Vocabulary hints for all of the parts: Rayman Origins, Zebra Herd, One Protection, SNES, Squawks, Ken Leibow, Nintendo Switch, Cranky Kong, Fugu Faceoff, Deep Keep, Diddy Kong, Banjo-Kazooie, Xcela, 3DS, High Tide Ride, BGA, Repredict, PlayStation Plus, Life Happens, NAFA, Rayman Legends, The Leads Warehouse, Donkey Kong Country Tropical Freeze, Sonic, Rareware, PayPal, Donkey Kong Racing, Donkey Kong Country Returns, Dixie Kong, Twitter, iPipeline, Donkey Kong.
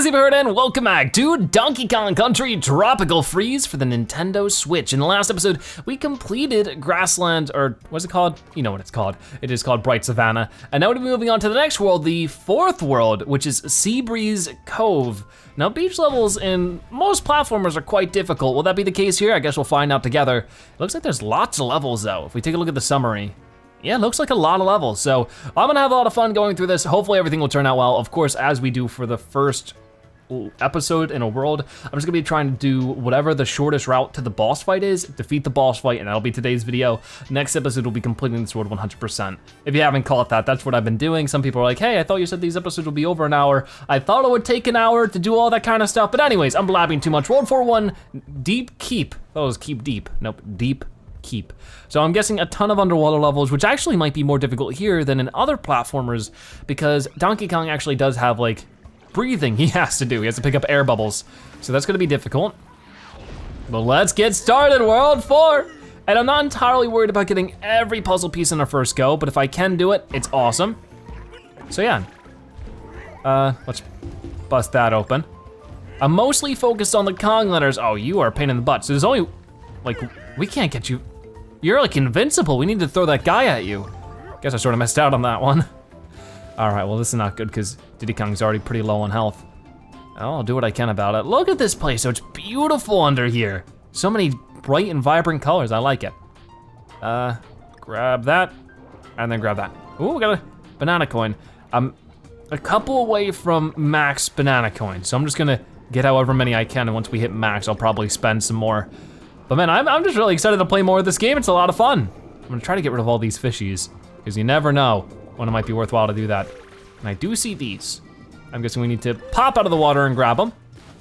How's it going, and welcome back to Donkey Kong Country Tropical Freeze for the Nintendo Switch. In the last episode, we completed Grassland, or what's it called? You know what it's called. It is called Bright Savannah. And now we're moving on to the next world, the fourth world, which is Sea Breeze Cove. Now, beach levels in most platformers are quite difficult. Will that be the case here? I guess we'll find out together. It looks like there's lots of levels though, if we take a look at the summary. Yeah, looks like a lot of levels, so I'm gonna have a lot of fun going through this. Hopefully everything will turn out well. Of course, as we do for the first episode in a world, I'm just gonna be trying to do whatever the shortest route to the boss fight is, defeat the boss fight, and that'll be today's video. Next episode will be completing this world 100%. If you haven't caught that, that's what I've been doing. Some people are like, hey, I thought you said these episodes will be over an hour. I thought it would take an hour to do all that kind of stuff, but anyways, I'm blabbing too much. World 41, Deep Keep. Oh, it was Keep Deep, nope, Deep Keep. So I'm guessing a ton of underwater levels, which actually might be more difficult here than in other platformers, because Donkey Kong actually does have like breathing he has to do. He has to pick up air bubbles. So that's gonna be difficult. But let's get started, world 4. And I'm not entirely worried about getting every puzzle piece in our first go, but if I can do it, it's awesome. So yeah, let's bust that open. I'm mostly focused on the Kong letters. Oh, you are a pain in the butt. So there's only, like, we can't get you. You're like invincible. We need to throw that guy at you. Guess I sort of missed out on that one. All right, well this is not good because Diddy Kong's already pretty low on health. I'll do what I can about it. Look at this place, so it's beautiful under here. So many bright and vibrant colors, I like it. Grab that, and then grab that. Ooh, we got a banana coin. I'm a couple away from max banana coins, so I'm just gonna get however many I can, and once we hit max, I'll probably spend some more. But man, I'm just really excited to play more of this game. It's a lot of fun. I'm gonna try to get rid of all these fishies because you never know when it might be worthwhile to do that. And I do see these. I'm guessing we need to pop out of the water and grab them.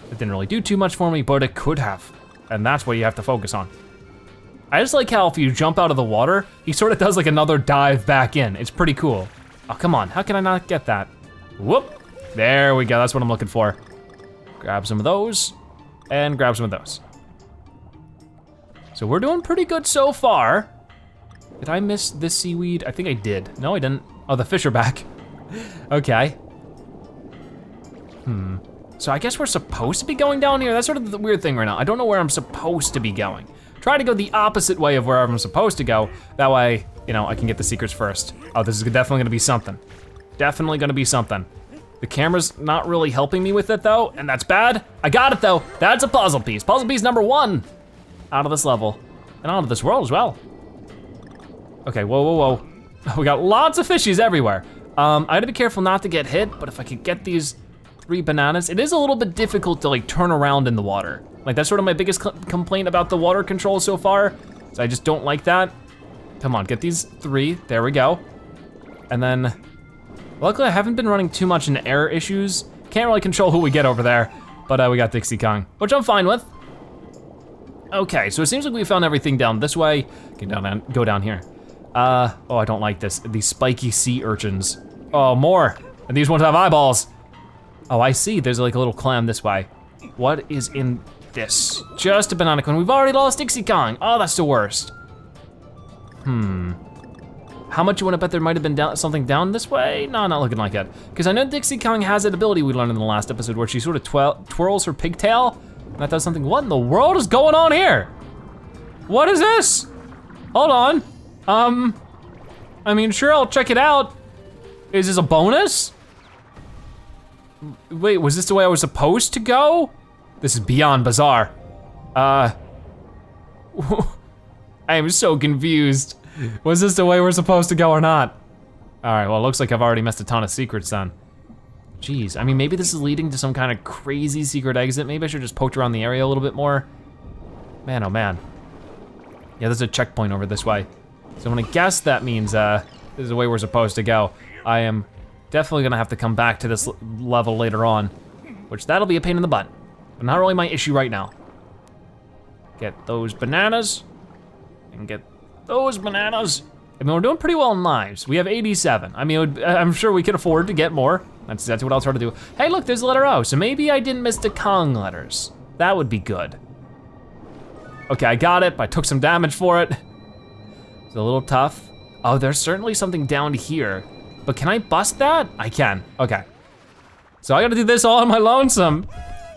It didn't really do too much for me, but it could have. And that's what you have to focus on. I just like how if you jump out of the water, he sort of does like another dive back in. It's pretty cool. Oh, come on, how can I not get that? Whoop, there we go, that's what I'm looking for. Grab some of those and grab some of those. So we're doing pretty good so far. Did I miss this seaweed? I think I did. No, I didn't. Oh, the fish are back. Okay. So I guess we're supposed to be going down here. That's sort of the weird thing right now. I don't know where I'm supposed to be going. Try to go the opposite way of where I'm supposed to go. That way, you know, I can get the secrets first. Oh, this is definitely gonna be something. Definitely gonna be something. The camera's not really helping me with it though, and that's bad. I got it though. That's a puzzle piece. Puzzle piece number 1. Out of this level, and out of this world as well. Okay, whoa, whoa, whoa. We got lots of fishies everywhere. I gotta be careful not to get hit, but if I could get these 3 bananas, it is a little bit difficult to like turn around in the water. Like that's sort of my biggest complaint about the water control so far, is I just don't like that. Come on, get these 3, there we go. And then, luckily I haven't been running too much into error issues. Can't really control who we get over there, but we got Dixie Kong, which I'm fine with. Okay, so it seems like we found everything down this way. Go down here. Oh, I don't like this. These spiky sea urchins. Oh, more. And these ones have eyeballs. Oh, I see. There's like a little clam this way. What is in this? Just a banana cone. We've already lost Dixie Kong. Oh, that's the worst. How much you want to bet there might have been something down this way? No, not looking like it. Because I know Dixie Kong has that ability we learned in the last episode where she sort of twirls her pigtail. That does something. What in the world is going on here? What is this? Hold on. I mean, sure, I'll check it out. Is this a bonus? Wait, was this the way I was supposed to go? This is beyond bizarre. I am so confused. Was this the way we're supposed to go or not? All right, well, it looks like I've already missed a ton of secrets then. Jeez, I mean, maybe this is leading to some kind of crazy secret exit. Maybe I should just poke around the area a little bit more. Man, oh man. Yeah, there's a checkpoint over this way. So I'm gonna guess that means this is the way we're supposed to go. I am definitely gonna have to come back to this level later on, which that'll be a pain in the butt, but not really my issue right now. Get those bananas, and get those bananas. I mean, we're doing pretty well in lives. We have 87. I mean, I'm sure we could afford to get more. That's what I'll try to do. Hey, look, there's the letter O, so maybe I didn't miss the Kong letters. That would be good. Okay, I got it, but I took some damage for it. It's a little tough. Oh, there's certainly something down here, but can I bust that? I can, okay. So I gotta do this all on my lonesome.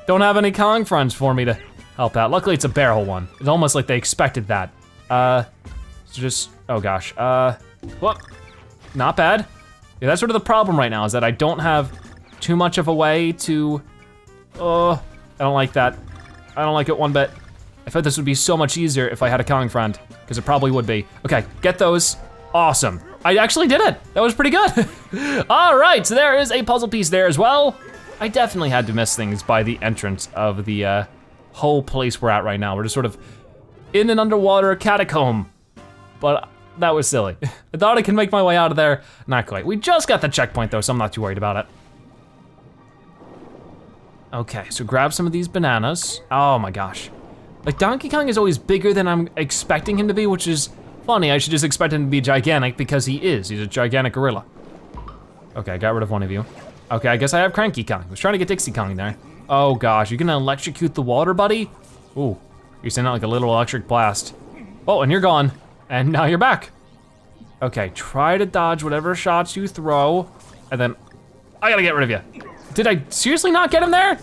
Don't have any Kong friends for me to help out. Luckily it's a barrel one. It's almost like they expected that. Whoop, not bad. Yeah, that's sort of the problem right now is that I don't have too much of a way to, I don't like that. I don't like it one bit. I thought this would be so much easier if I had a Kong friend, because it probably would be. Okay, get those, awesome. I actually did it, that was pretty good. All right, so there is a puzzle piece there as well. I definitely had to miss things by the entrance of the whole place we're at right now. We're just sort of in an underwater catacomb, but that was silly. I thought I could make my way out of there, not quite. We just got the checkpoint though, so I'm not too worried about it. Okay, so grab some of these bananas. Oh my gosh. Like Donkey Kong is always bigger than I'm expecting him to be, which is funny. I should just expect him to be gigantic because he is. He's a gigantic gorilla. Okay, I got rid of one of you. Okay, I guess I have Cranky Kong. I was trying to get Dixie Kong there. Oh gosh, you're gonna electrocute the water, buddy? Ooh, you're sending out like a little electric blast. Oh, and you're gone, and now you're back. Okay, try to dodge whatever shots you throw, and then I gotta get rid of you. Did I seriously not get him there?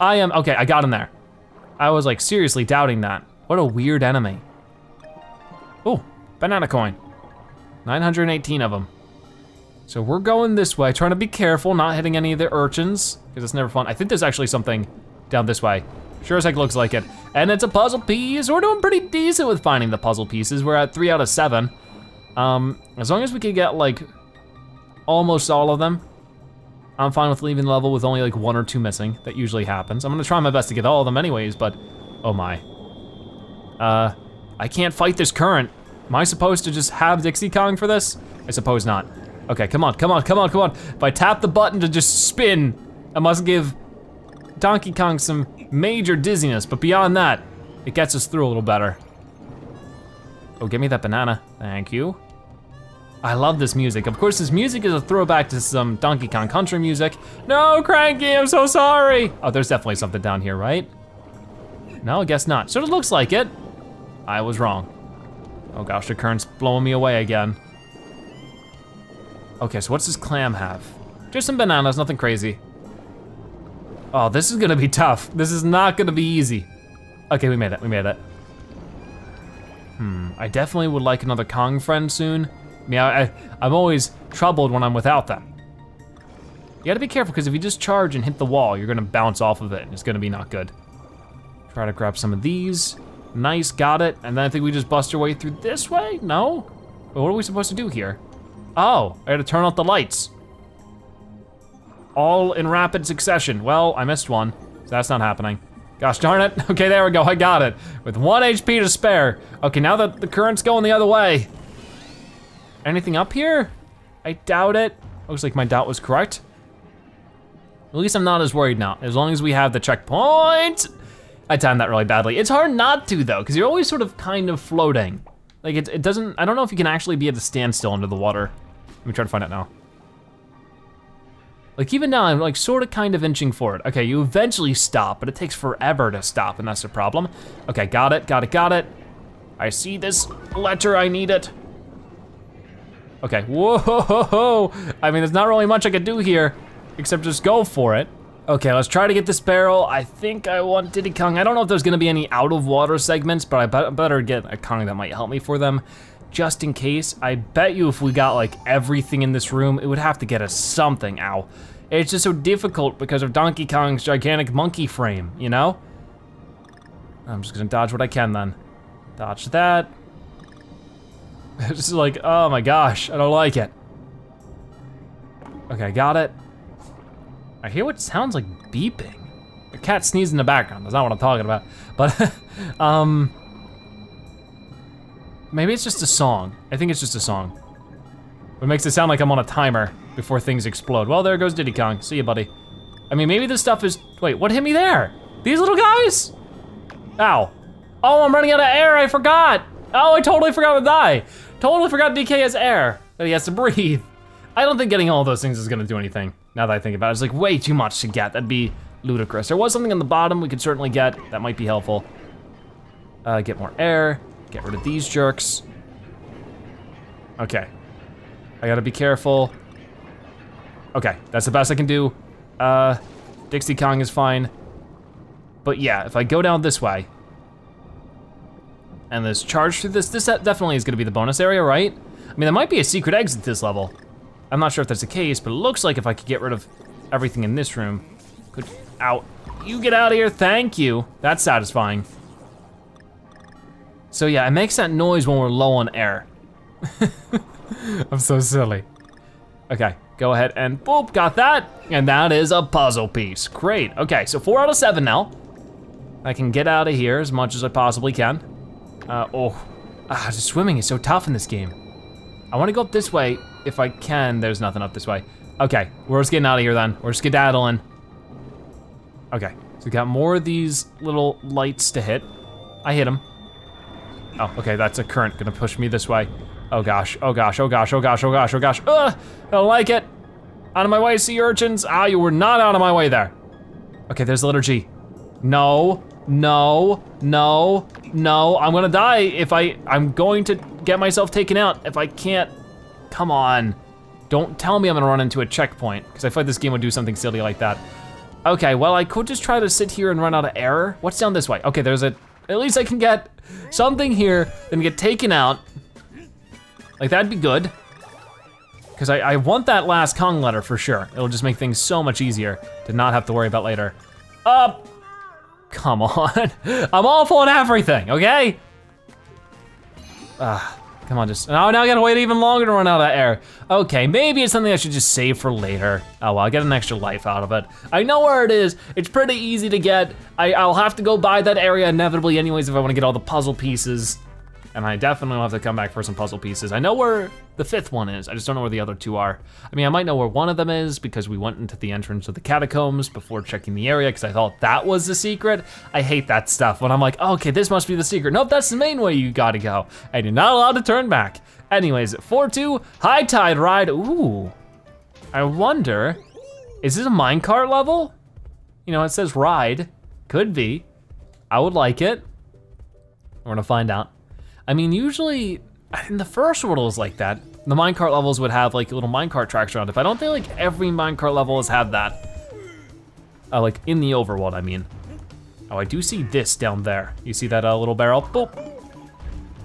Okay, I got him there. I was like seriously doubting that. What a weird enemy. Oh, banana coin. 918 of them. So we're going this way, trying to be careful, not hitting any of the urchins, because it's never fun. I think there's actually something down this way. Sure as heck looks like it. And it's a puzzle piece. We're doing pretty decent with finding the puzzle pieces. We're at 3 out of 7. As long as we can get like almost all of them, I'm fine with leaving the level with only like 1 or 2 missing. That usually happens. I'm gonna try my best to get all of them anyways, but oh my. I can't fight this current. Am I supposed to just have Dixie Kong for this? I suppose not. Okay, come on, come on, come on, come on. If I tap the button to just spin, I must give Donkey Kong some major dizziness, but beyond that, it gets us through a little better. Oh, give me that banana, thank you. I love this music. Of course, this music is a throwback to some Donkey Kong Country music. No, Cranky, I'm so sorry. Oh, there's definitely something down here, right? No, I guess not. Sort of looks like it. I was wrong. Oh gosh, the current's blowing me away again. Okay, so what's this clam have? Just some bananas, nothing crazy. Oh, this is gonna be tough. This is not gonna be easy. Okay, we made it, we made it. I definitely would like another Kong friend soon. Yeah, I'm always troubled when I'm without them. You gotta be careful, because if you just charge and hit the wall, you're gonna bounce off of it, and it's gonna be not good. Try to grab some of these. Nice, got it. And then I think we just bust our way through this way? No? But what are we supposed to do here? Oh, I gotta turn off the lights. All in rapid succession. Well, I missed one, so that's not happening. Gosh darn it. Okay, there we go, I got it. With 1 HP to spare. Okay, now that the current's going the other way, anything up here? I doubt it. Looks like my doubt was correct. At least I'm not as worried now, as long as we have the checkpoint. I timed that really badly. It's hard not to though, because you're always sort of kind of floating. Like it doesn't, I don't know if you can actually be at a standstill under the water. Let me try to find out now. Like even now, I'm like sort of kind of inching forward. Okay, you eventually stop, but it takes forever to stop, and that's the problem. Okay, got it, got it, got it. I see this letter, I need it. Okay, whoa. I mean, there's not really much I could do here, except just go for it. Okay, let's try to get this barrel. I think I want Diddy Kong. I don't know if there's gonna be any out of water segments, but I better get a Kong that might help me for them, just in case. I bet you if we got like everything in this room, it would have to get us something, ow. It's just so difficult because of Donkey Kong's gigantic monkey frame, you know? I'm just gonna dodge what I can then. Dodge that. It's like, oh my gosh, I don't like it. Okay, I got it. I hear what sounds like beeping. A cat sneezed in the background, that's not what I'm talking about. But, maybe it's just a song. I think it's just a song. It makes it sound like I'm on a timer before things explode. Well, there goes Diddy Kong, see ya, buddy. I mean, maybe this stuff is, wait, what hit me there? These little guys? Ow. Oh, I'm running out of air, I forgot. Oh, I totally forgot to die. Totally forgot DK has air, that he has to breathe. I don't think getting all those things is gonna do anything, now that I think about it. It's like way too much to get, that'd be ludicrous. There was something on the bottom we could certainly get, that might be helpful. Get more air, get rid of these jerks. Okay, I gotta be careful. Okay, that's the best I can do. Dixie Kong is fine. But yeah, if I go down this way, and there's charge through this, this definitely is gonna be the bonus area, right? I mean, there might be a secret exit this level. I'm not sure if that's the case, but it looks like if I could get rid of everything in this room, could, out. You get out of here, thank you. That's satisfying. So yeah, it makes that noise when we're low on air. I'm so silly. Okay, go ahead and boop, got that. And that is a puzzle piece, great. Okay, so 4 out of 7 now. I can get out of here as much as I possibly can. The swimming is so tough in this game. I wanna go up this way if I can. There's nothing up this way. Okay, we're just getting out of here then. We're skedaddling. Okay, so we got more of these little lights to hit. I hit them. Oh, okay, that's a current gonna push me this way. Oh gosh, oh gosh, oh gosh, oh gosh, oh gosh, oh gosh. Ugh, I don't like it. Out of my way, sea urchins. Ah, you were not out of my way there. Okay, there's the letter G. No, no, no, no. I'm gonna die if I'm going to get myself taken out if I can't. Come on. Don't tell me I'm gonna run into a checkpoint, because I feel like this game would do something silly like that. Okay, well, I could just try to sit here and run out of error. What's down this way? Okay, there's a, at least I can get something here, then get taken out. Like, that'd be good. Because I want that last Kong letter for sure. It'll just make things so much easier to not have to worry about later. Up! Come on. I'm awful at everything, okay? Come on, just, now I gotta wait even longer to run out of air. Okay, maybe it's something I should just save for later. Oh well, I get an extra life out of it. I know where it is, it's pretty easy to get. I'll have to go by that area inevitably anyways if I wanna get all the puzzle pieces. And I definitely will have to come back for some puzzle pieces. I know where the 5th one is, I just don't know where the other 2 are. I mean, I might know where one of them is because we went into the entrance of the catacombs before checking the area because I thought that was the secret. I hate that stuff when I'm like, oh, okay, this must be the secret. Nope, that's the main way you gotta go. And you're not allowed to turn back. Anyways, 4-2, High Tide Ride, ooh. I wonder, is this a minecart level? You know, it says ride, could be. I would like it. We're gonna find out. I mean, usually, in the first world it was like that. The minecart levels would have like little minecart tracks around it, but I don't think like every minecart level has had that. Like in the overworld, I mean. Oh, I do see this down there. You see that little barrel? Boop.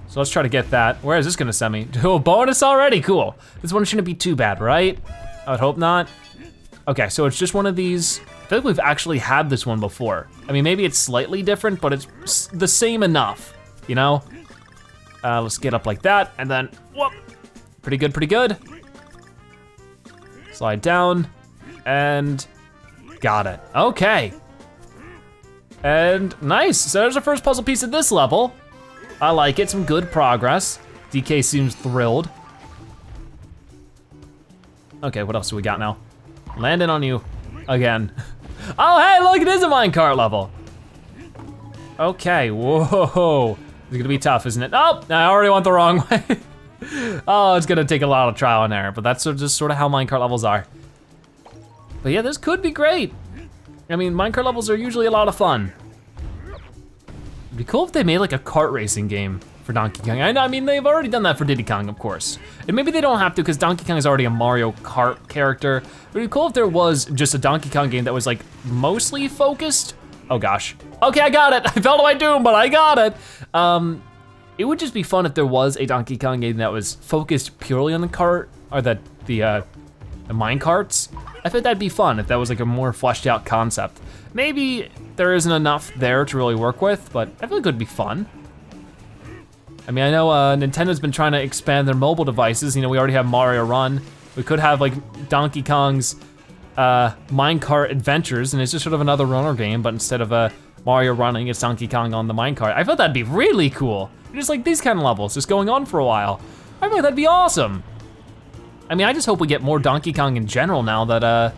So let's try to get that. Where is this gonna send me? To a bonus already, cool. This one shouldn't be too bad, right? I would hope not. Okay, so it's just one of these. I feel like we've actually had this one before. I mean, maybe it's slightly different, but it's the same enough, you know? Let's get up like that, and then, whoop. Pretty good, pretty good. Slide down, and got it, okay. And nice, so there's our first puzzle piece at this level. I like it, some good progress. DK seems thrilled. Okay, what else do we got now? Landing on you, again. Oh, hey, look, it is a minecart level. Okay, whoa. It's gonna be tough, isn't it? Oh, I already went the wrong way. Oh, it's gonna take a lot of trial and error, but that's just sort of how minecart levels are. But yeah, this could be great. I mean, minecart levels are usually a lot of fun. It'd be cool if they made like a kart racing game for Donkey Kong. I mean, they've already done that for Diddy Kong, of course. And maybe they don't have to, because Donkey Kong is already a Mario Kart character. But it'd be cool if there was just a Donkey Kong game that was like mostly focused. Oh gosh. Okay, I got it. I fell to my doom, but I got it. It would just be fun if there was a Donkey Kong game that was focused purely on the cart, or the mine carts. I think that'd be fun if that was like a more fleshed out concept. Maybe there isn't enough there to really work with, but I feel like it would be fun. I mean, I know Nintendo's been trying to expand their mobile devices. You know, we already have Mario Run. We could have like Donkey Kong's minecart adventures, and it's just sort of another runner game, but instead of a Mario running, it's Donkey Kong on the minecart. I thought that'd be really cool. Just like these kind of levels, just going on for a while. I thought that'd be awesome. I mean, I just hope we get more Donkey Kong in general now that,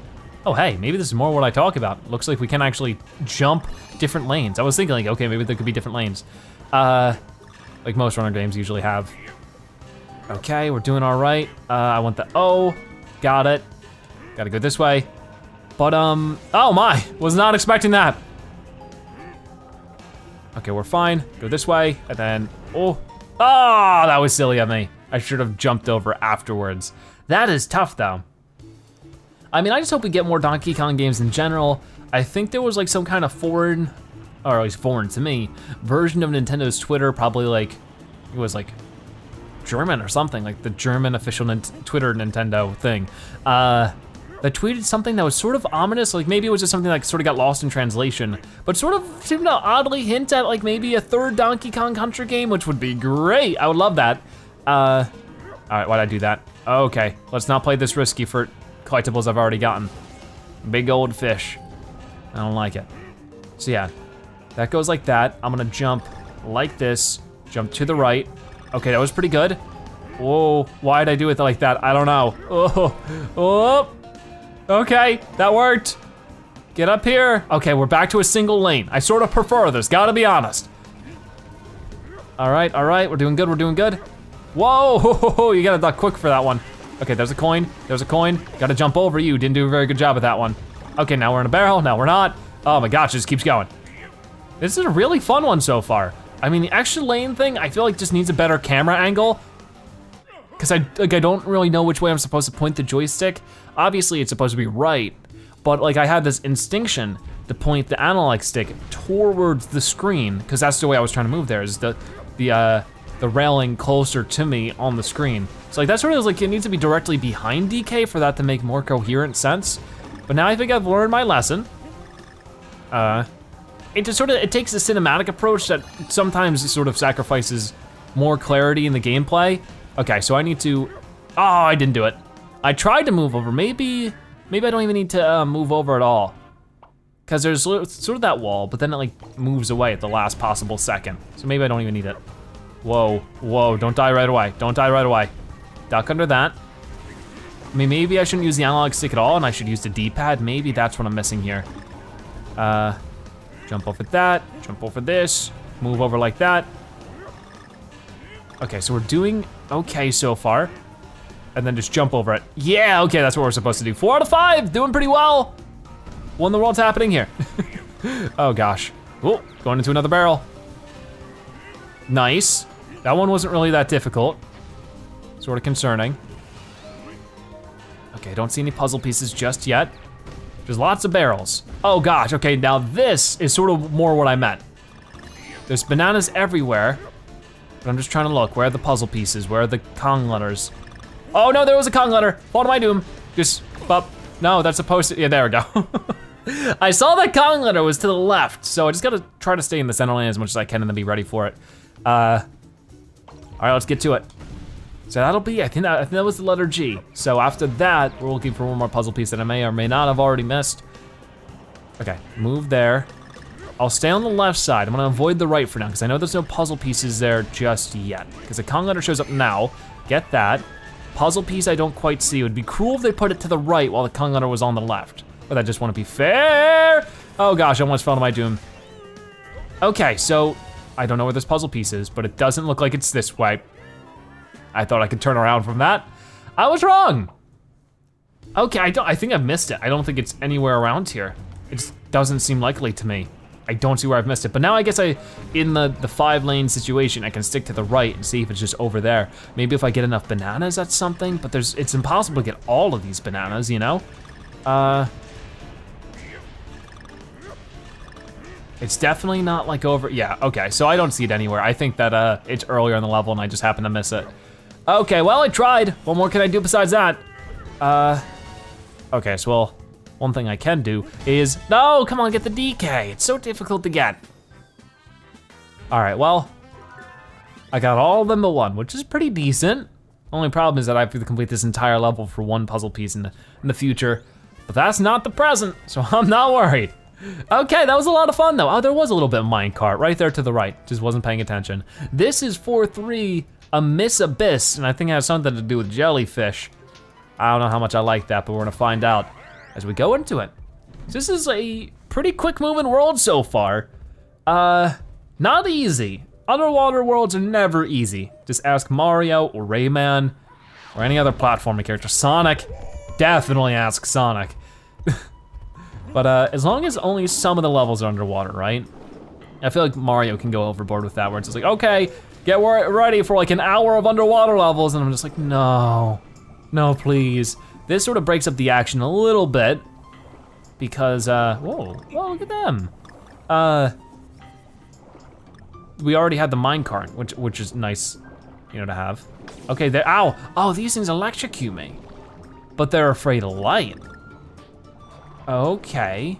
oh hey, maybe this is more what I talk about. Looks like we can actually jump different lanes. I was thinking like, okay, maybe there could be different lanes. Like most runner games usually have. Okay, we're doing all right. I want the O, got it. Gotta go this way. But oh my, was not expecting that. Okay, we're fine, go this way, and then, oh, that was silly of me. I should have jumped over afterwards. That is tough though. I mean, I just hope we get more Donkey Kong games in general. I think there was like some kind of foreign, or at least foreign to me, version of Nintendo's Twitter, probably like, it was like German or something, like the German official Twitter Nintendo thing. That tweeted something that was sort of ominous, like maybe it was just something that sort of got lost in translation, but sort of seemed to oddly hint at like maybe a third Donkey Kong Country game, which would be great, I would love that. All right, why'd I do that? Okay, let's not play this risky for collectibles I've already gotten. Big old fish, I don't like it. So yeah, that goes like that. I'm gonna jump like this, jump to the right. Okay, that was pretty good. Whoa, why'd I do it like that? I don't know. Oh, oh. Okay, that worked. Get up here. Okay, we're back to a single lane. I sort of prefer this, gotta be honest. All right, we're doing good, we're doing good. Whoa, you gotta duck quick for that one. Okay, there's a coin, gotta jump over you. Didn't do a very good job at that one. Okay, now we're in a barrel, now we're not. Oh my gosh, it just keeps going. This is a really fun one so far. I mean, the extra lane thing, I feel like just needs a better camera angle. Cause I don't really know which way I'm supposed to point the joystick. Obviously it's supposed to be right, but like I had this instinction to point the analog stick towards the screen, cause that's the way I was trying to move there, is the railing closer to me on the screen. So like that's sort of like, it needs to be directly behind DK for that to make more coherent sense. But now I think I've learned my lesson. It just sort of, it takes a cinematic approach that sometimes sort of sacrifices more clarity in the gameplay. Okay, so I need to, oh, I didn't do it. I tried to move over, maybe I don't even need to move over at all. Cause there's sort of that wall, but then it like moves away at the last possible second. So maybe I don't even need it. Whoa, whoa, don't die right away, don't die right away. Duck under that. I mean, maybe I shouldn't use the analog stick at all and I should use the D-pad, maybe that's what I'm missing here. Jump over that, jump over this, move over like that. Okay, so we're doing okay so far. And then just jump over it. Yeah, okay, that's what we're supposed to do. 4 out of 5, doing pretty well. What in the world's happening here? Oh gosh. Oh, going into another barrel. Nice. That one wasn't really that difficult. Sort of concerning. Okay, I don't see any puzzle pieces just yet. There's lots of barrels. Oh gosh, okay, now this is sort of more what I meant. There's bananas everywhere. But I'm just trying to look, where are the puzzle pieces? Where are the Kong letters? Oh no, there was a Kong letter. Fall to my doom. Just, bop. No, that's supposed to, yeah, there we go. I saw that Kong letter was to the left, so I just gotta try to stay in the center lane as much as I can and then be ready for it. All right, let's get to it. So that'll be, I think that was the letter G. So after that, we're looking for one more puzzle piece that I may or may not have already missed. Okay, move there. I'll stay on the left side. I'm gonna avoid the right for now because I know there's no puzzle pieces there just yet. Because the Kong letter shows up now. Get that. Puzzle piece I don't quite see. It would be cruel if they put it to the right while the Kong letter was on the left. But I just wanna be fair. Oh gosh, I almost fell to my doom. Okay, so I don't know where this puzzle piece is, but it doesn't look like it's this way. I thought I could turn around from that. I was wrong. Okay, I think I've missed it. I don't think it's anywhere around here. It just doesn't seem likely to me. I don't see where I've missed it, but now I guess in the 5 lane situation, I can stick to the right and see if it's just over there. Maybe if I get enough bananas, that's something, but it's impossible to get all of these bananas, you know? It's definitely not like over, yeah, okay, so I don't see it anywhere. I think that it's earlier in the level and I just happen to miss it. Okay, well, I tried. What more can I do besides that? Okay, so well, one thing I can do is, no, come on, get the DK. It's so difficult to get. All right, well, I got all of them but one, which is pretty decent. Only problem is that I have to complete this entire level for one puzzle piece in the future, but that's not the present, so I'm not worried. Okay, that was a lot of fun though. Oh, there was a little bit of minecart right there to the right, just wasn't paying attention. This is 4-3, a Miss Abyss, and I think it has something to do with jellyfish. I don't know how much I like that, but we're gonna find out as we go into it. This is a pretty quick moving world so far. Not easy. Underwater worlds are never easy. Just ask Mario or Rayman or any other platforming character. Sonic, definitely ask Sonic. But as long as only some of the levels are underwater, right? I feel like Mario can go overboard with that where it's just like, okay, get ready for like an hour of underwater levels, and I'm just like, no, no please. This sort of breaks up the action a little bit because, whoa, look at them. We already had the minecart, which is nice, you know, to have. Okay, they're, ow, oh, these things electrocute me. But they're afraid of light. Okay.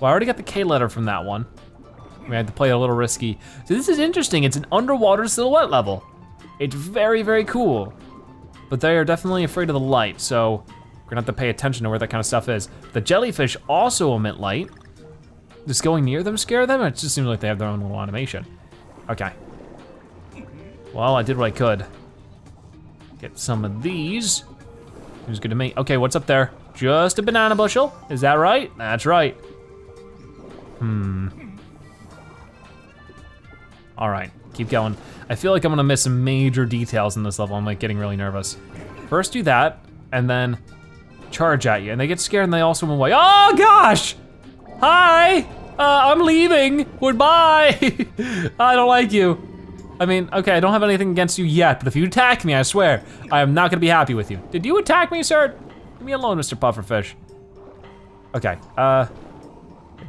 Well, I already got the K letter from that one. We had to play a little risky. So this is interesting, it's an underwater silhouette level. It's very, very cool. But they are definitely afraid of the light, so we're gonna have to pay attention to where that kind of stuff is. The jellyfish also emit light. Does going near them scare them? It just seems like they have their own little animation. Okay. Well, I did what I could. Get some of these. Seems good to me. Okay, what's up there? Just a banana bushel, is that right? That's right. All right, keep going. I feel like I'm gonna miss some major details in this level. I'm like getting really nervous. First do that, and then charge at you. And they get scared and they all swim away. Oh gosh! Hi, I'm leaving, goodbye. I don't like you. I mean, okay, I don't have anything against you yet, but if you attack me, I swear, I am not gonna be happy with you. Did you attack me, sir? Leave me alone, Mr. Pufferfish. Okay,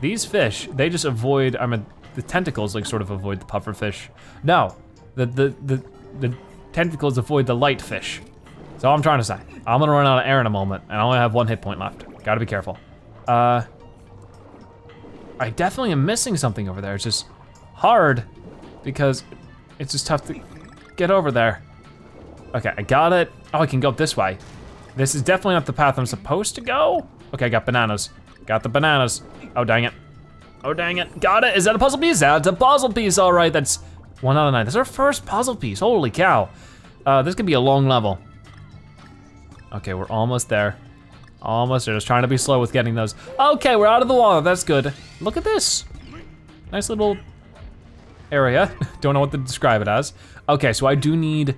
these fish, they just avoid, I mean, the tentacles like sort of avoid the pufferfish. No, the tentacles avoid the light fish. That's all I'm trying to say. I'm gonna run out of air in a moment, and I only have one hit point left. Gotta be careful. I definitely am missing something over there. It's just hard because it's just tough to get over there. Okay, I got it. Oh, I can go up this way. This is definitely not the path I'm supposed to go. Okay, I got bananas. Got the bananas. Oh, dang it. Oh, dang it. Got it. Is that a puzzle piece? That's a puzzle piece. All right, that's 1 out of 9. That's our first puzzle piece. Holy cow. This could be a long level. Okay, we're almost there. Almost there, just trying to be slow with getting those. Okay, we're out of the water, that's good. Look at this, nice little area. Don't know what to describe it as. Okay, so I do need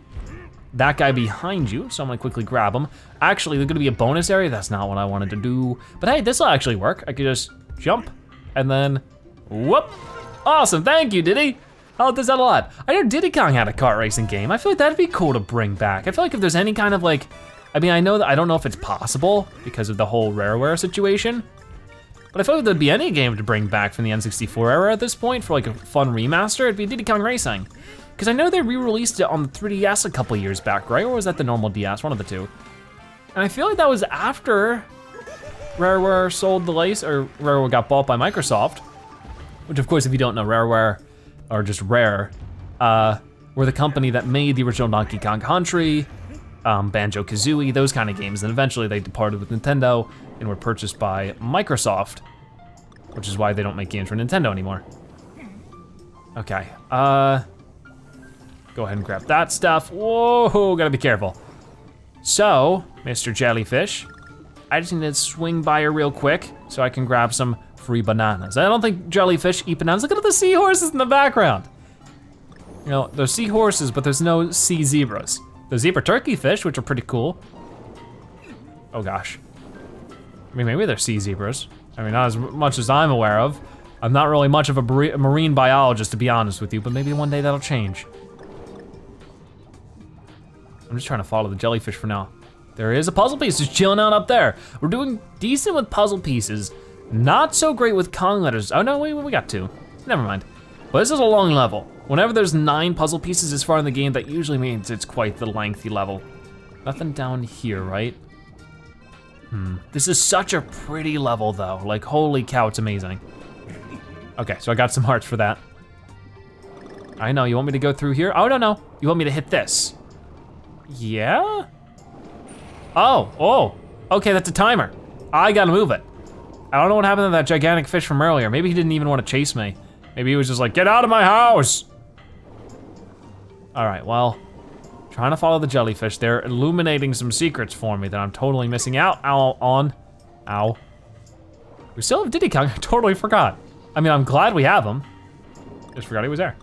that guy behind you, so I'm gonna quickly grab him. Actually, there's gonna be a bonus area, that's not what I wanted to do. But hey, this'll actually work. I could just jump, and then, whoop. Awesome, thank you, Diddy. I like this out a lot. I know Diddy Kong had a kart racing game. I feel like that'd be cool to bring back. I feel like if there's any kind of like, I mean, I know that I don't know if it's possible because of the whole Rareware situation, but I feel like there'd be any game to bring back from the N64 era at this point for like a fun remaster, it'd be Diddy Kong Racing. Because I know they re-released it on the 3DS a couple years back, right? Or was that the normal DS, one of the two? And I feel like that was after Rareware sold the license, or Rareware got bought by Microsoft, which of course, if you don't know, Rareware, or just Rare, were the company that made the original Donkey Kong Country, Banjo-Kazooie, those kind of games, and eventually they departed with Nintendo and were purchased by Microsoft, which is why they don't make games for Nintendo anymore. Okay, go ahead and grab that stuff. Whoa, gotta be careful. So, Mr. Jellyfish, I just need to swing by here real quick so I can grab some free bananas. I don't think jellyfish eat bananas. Look at the seahorses in the background. You know, there's seahorses, but there's no sea zebras. The zebra turkey fish, which are pretty cool. Oh gosh. I mean, maybe they're sea zebras. I mean, not as much as I'm aware of. I'm not really much of a marine biologist, to be honest with you, but maybe one day that'll change. I'm just trying to follow the jellyfish for now. There is a puzzle piece just chilling out up there. We're doing decent with puzzle pieces, not so great with Kong letters. Oh no, we got 2. Never mind. But this is a long level. Whenever there's 9 puzzle pieces this far in the game, that usually means it's quite the lengthy level. Nothing down here, right? This is such a pretty level though. Like, holy cow, it's amazing. Okay, so I got some hearts for that. I know, you want me to go through here? Oh, no, you want me to hit this. Yeah? Oh, okay, that's a timer. I gotta move it. I don't know what happened to that gigantic fish from earlier. Maybe he didn't even want to chase me. Maybe he was just like, get out of my house! All right, well, trying to follow the jellyfish. They're illuminating some secrets for me that I'm totally missing out on. Ow. We still have Diddy Kong, I totally forgot. I mean, I'm glad we have him. Just forgot he was there.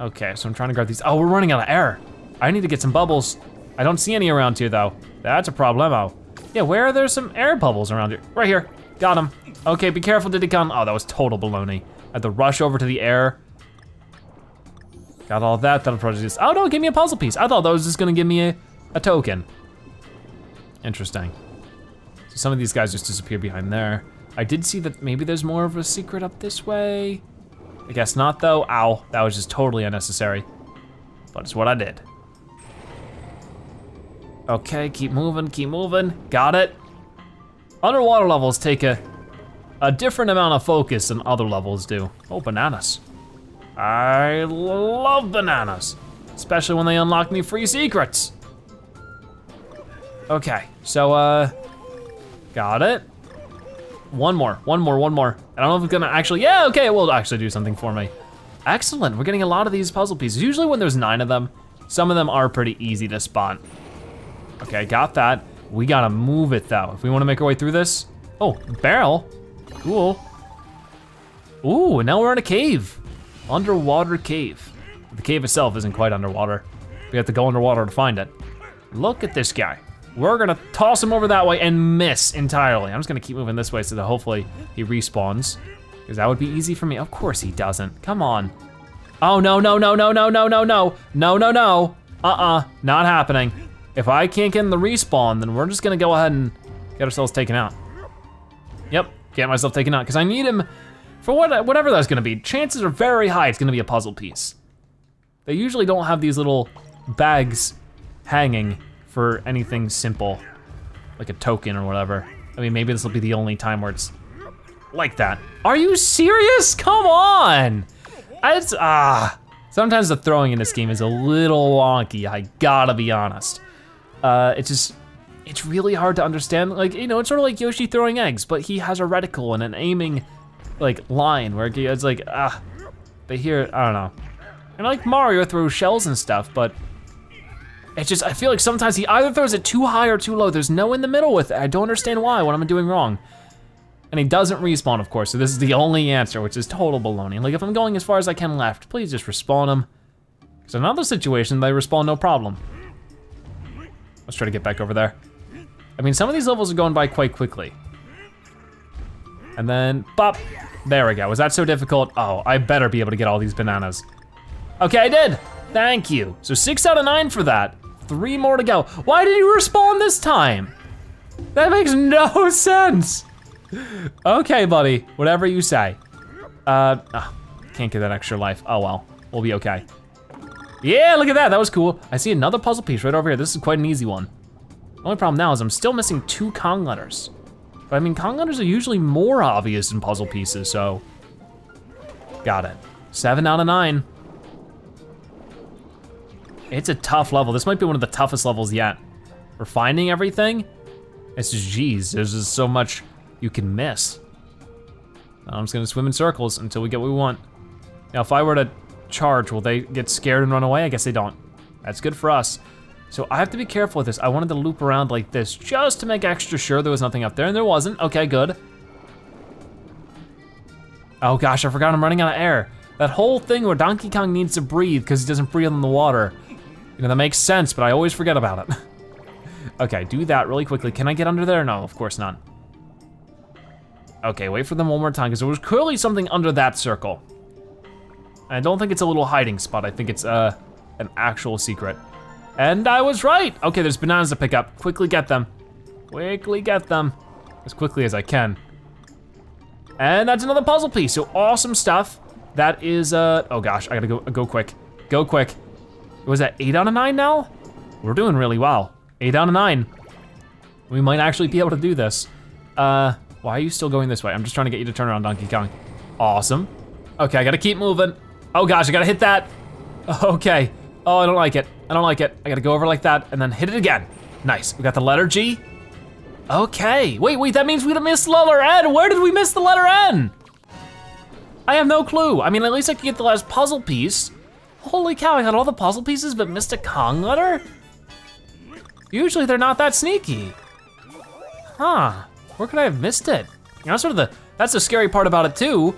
Okay, so I'm trying to grab these. Oh, we're running out of air. I need to get some bubbles. I don't see any around here though. That's a problemo. Yeah, where are there some air bubbles around here? Right here, got him. Okay, be careful, Diddy Kong. Oh, that was total baloney. I had to rush over to the air. Got all that, that'll probably just, oh no, give me a puzzle piece. I thought that was just gonna give me a token. Interesting. So some of these guys just disappear behind there. I did see that maybe there's more of a secret up this way. I guess not though. Ow, that was just totally unnecessary. But it's what I did. Okay, keep moving, keep moving. Got it. Underwater levels take a different amount of focus than other levels do. Oh, bananas. I love bananas, especially when they unlock new free secrets. Okay, so got it. One more. I don't know if it's gonna actually, yeah, okay, it will actually do something for me. Excellent, we're getting a lot of these puzzle pieces. Usually when there's 9 of them, some of them are pretty easy to spot. Okay, got that. We gotta move it though. If we wanna make our way through this. Oh, barrel, cool. Ooh, and now we're in a cave. Underwater cave. The cave itself isn't quite underwater. We have to go underwater to find it. Look at this guy. We're gonna toss him over that way and miss entirely. I'm just gonna keep moving this way so that hopefully he respawns. Because that would be easy for me. Of course he doesn't, come on. Oh no. Not happening. If I can't get in the respawn, then we're just gonna go ahead and get ourselves taken out. Yep, get myself taken out, because I need him for whatever that's gonna be. Chances are very high it's gonna be a puzzle piece. They usually don't have these little bags hanging for anything simple, like a token or whatever. I mean, maybe this will be the only time where it's like that. Are you serious? Come on! Sometimes the throwing in this game is a little wonky, I gotta be honest. It's really hard to understand. Like, you know, it's sort of like Yoshi throwing eggs, but he has a reticle and an aiming like line where it's like, but here, I don't know. And like Mario throws shells and stuff, but it's just, I feel like sometimes he either throws it too high or too low. There's no in the middle with it. I don't understand why, what I'm doing wrong. And he doesn't respawn, of course, so this is the only answer, which is total baloney. Like, if I'm going as far as I can left, please just respawn him. Because in another situation, they respawn no problem. Let's try to get back over there. I mean, some of these levels are going by quite quickly. And then, bop, there we go. Was that so difficult? Oh, I better be able to get all these bananas. Okay, I did, thank you. So 6 out of 9 for that. 3 more to go. Why did you respawn this time? That makes no sense. Okay, buddy, whatever you say. Can't get that extra life, oh well, we'll be okay. Yeah, look at that, that was cool. I see another puzzle piece right over here. This is quite an easy one. Only problem now is I'm still missing 2 Kong letters. But I mean, Kong letters are usually more obvious than puzzle pieces, so. Got it, 7 out of 9. It's a tough level. This might be one of the toughest levels yet. We're finding everything. It's just, geez, there's just so much you can miss. I'm just gonna swim in circles until we get what we want. Now, if I were to charge, will they get scared and run away? I guess they don't. That's good for us. So I have to be careful with this. I wanted to loop around like this just to make extra sure there was nothing up there, and there wasn't. Okay, good. Oh gosh, I forgot I'm running out of air. That whole thing where Donkey Kong needs to breathe because he doesn't breathe in the water. You know, that makes sense, but I always forget about it. Okay, do that really quickly. Can I get under there? No, of course not. Okay, wait for them one more time because there was clearly something under that circle. I don't think it's a little hiding spot. I think it's an actual secret. And I was right. Okay, there's bananas to pick up. Quickly get them. Quickly get them. As quickly as I can. And that's another puzzle piece, so awesome stuff. That is, oh gosh, I gotta go quick. Go quick. Was that 8 out of 9 now? We're doing really well. 8 out of 9. We might actually be able to do this. Why are you still going this way? I'm just trying to get you to turn around, Donkey Kong. Awesome. Okay, I gotta keep moving. Oh gosh, I gotta hit that. Okay. Oh, I don't like it. I don't like it. I gotta go over like that and then hit it again. Nice, we got the letter G. Okay, wait, that means we missed the letter N. Where did we miss the letter N? I have no clue. I mean, at least I could get the last puzzle piece. Holy cow, I got all the puzzle pieces but missed a Kong letter? Usually they're not that sneaky. Huh, where could I have missed it? You know, that's the scary part about it too,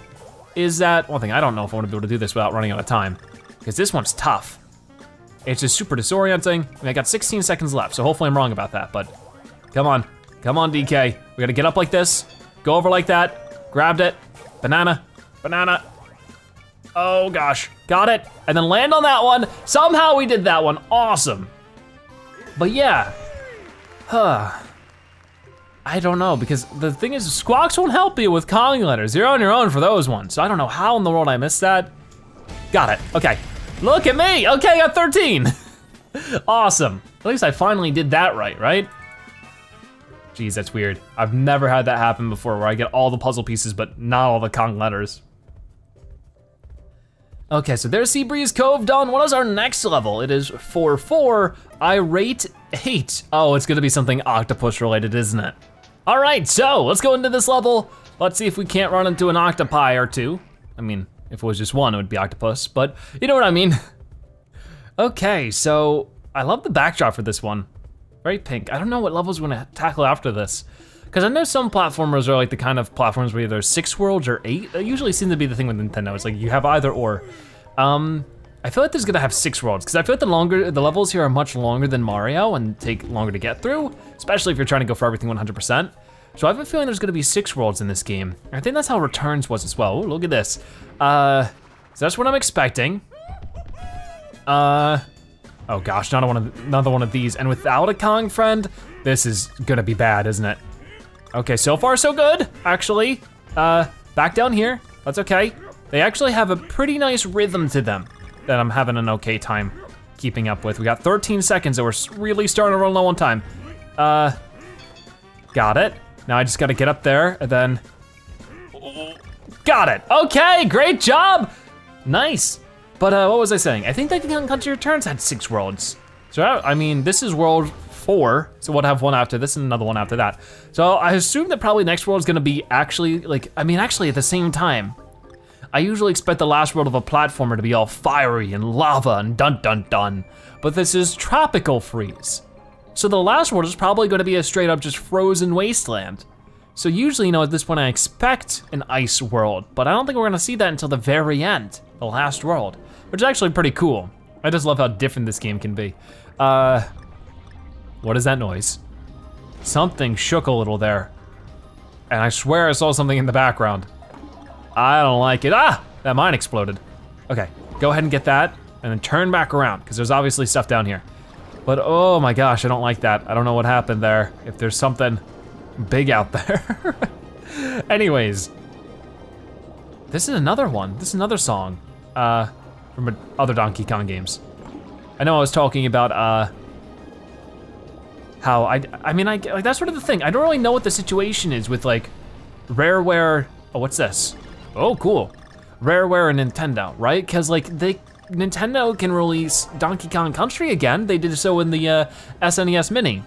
is that, one thing, I don't know if I wanna be able to do this without running out of time, because this one's tough. It's just super disorienting, and I got 16 seconds left, so hopefully I'm wrong about that, but come on DK. We gotta get up like this, go over like that, grabbed it, banana. Oh gosh, got it, and then land on that one. Somehow we did that one, awesome. But yeah, I don't know, because the thing is, Squawks won't help you with calling letters. You're on your own for those ones. So I don't know how in the world I missed that. Got it, okay. Look at me, okay, I got 13. Awesome, at least I finally did that right, right? Geez, that's weird. I've never had that happen before where I get all the puzzle pieces but not all the Kong letters. Okay, so there's Sea Breeze Cove done. What is our next level? It is 4-4, I rate 8. Oh, it's gonna be something octopus related, isn't it? All right, so let's go into this level. Let's see if we can't run into an octopi or two. I mean, if it was just one, it would be octopus, but you know what I mean. Okay, so I love the backdrop for this one. Very pink. I don't know what levels we're gonna tackle after this, because I know some platformers are like the kind of platforms where there's 6 worlds or 8. That usually seems to be the thing with Nintendo. It's like you have either or. I feel like there's gonna have 6 worlds, because I feel like the levels here are much longer than Mario and take longer to get through, especially if you're trying to go for everything 100%. So I have a feeling there's gonna be 6 worlds in this game. I think that's how Returns was as well. Ooh, look at this. So that's what I'm expecting. Oh gosh, another one of these. And without a Kong friend, this is gonna be bad, isn't it? Okay, so far so good, actually. Back down here, that's okay. They actually have a pretty nice rhythm to them that I'm having an okay time keeping up with. We got 13 seconds, so we're really starting to run low on time. Got it. Now I just gotta get up there and then, got it. Okay, great job, nice. But what was I saying? I think Donkey Kong Country Returns had 6 worlds. So I mean, this is world 4, so we'll have one after this and another one after that. So I assume that probably next world is gonna be actually, like, I mean, actually at the same time. I usually expect the last world of a platformer to be all fiery and lava and dun dun dun, but this is Tropical Freeze. So the last world is probably gonna be a straight up just frozen wasteland. So usually, you know, at this point I expect an ice world, but I don't think we're gonna see that until the very end, the last world, which is actually pretty cool. I just love how different this game can be. What is that noise? Something shook a little there. And I swear I saw something in the background. I don't like it. Ah, that mine exploded. Okay, go ahead and get that and then turn back around, because there's obviously stuff down here. But oh my gosh, I don't like that. I don't know what happened there. If there's something big out there. Anyways, this is another one. This is another song. From other Donkey Kong games. I know I was talking about how I mean, like that's sort of the thing. I don't really know what the situation is with like Rareware, oh, what's this? Oh, cool. Rareware and Nintendo, right? Cause like Nintendo can release Donkey Kong Country again. They did so in the SNES Mini.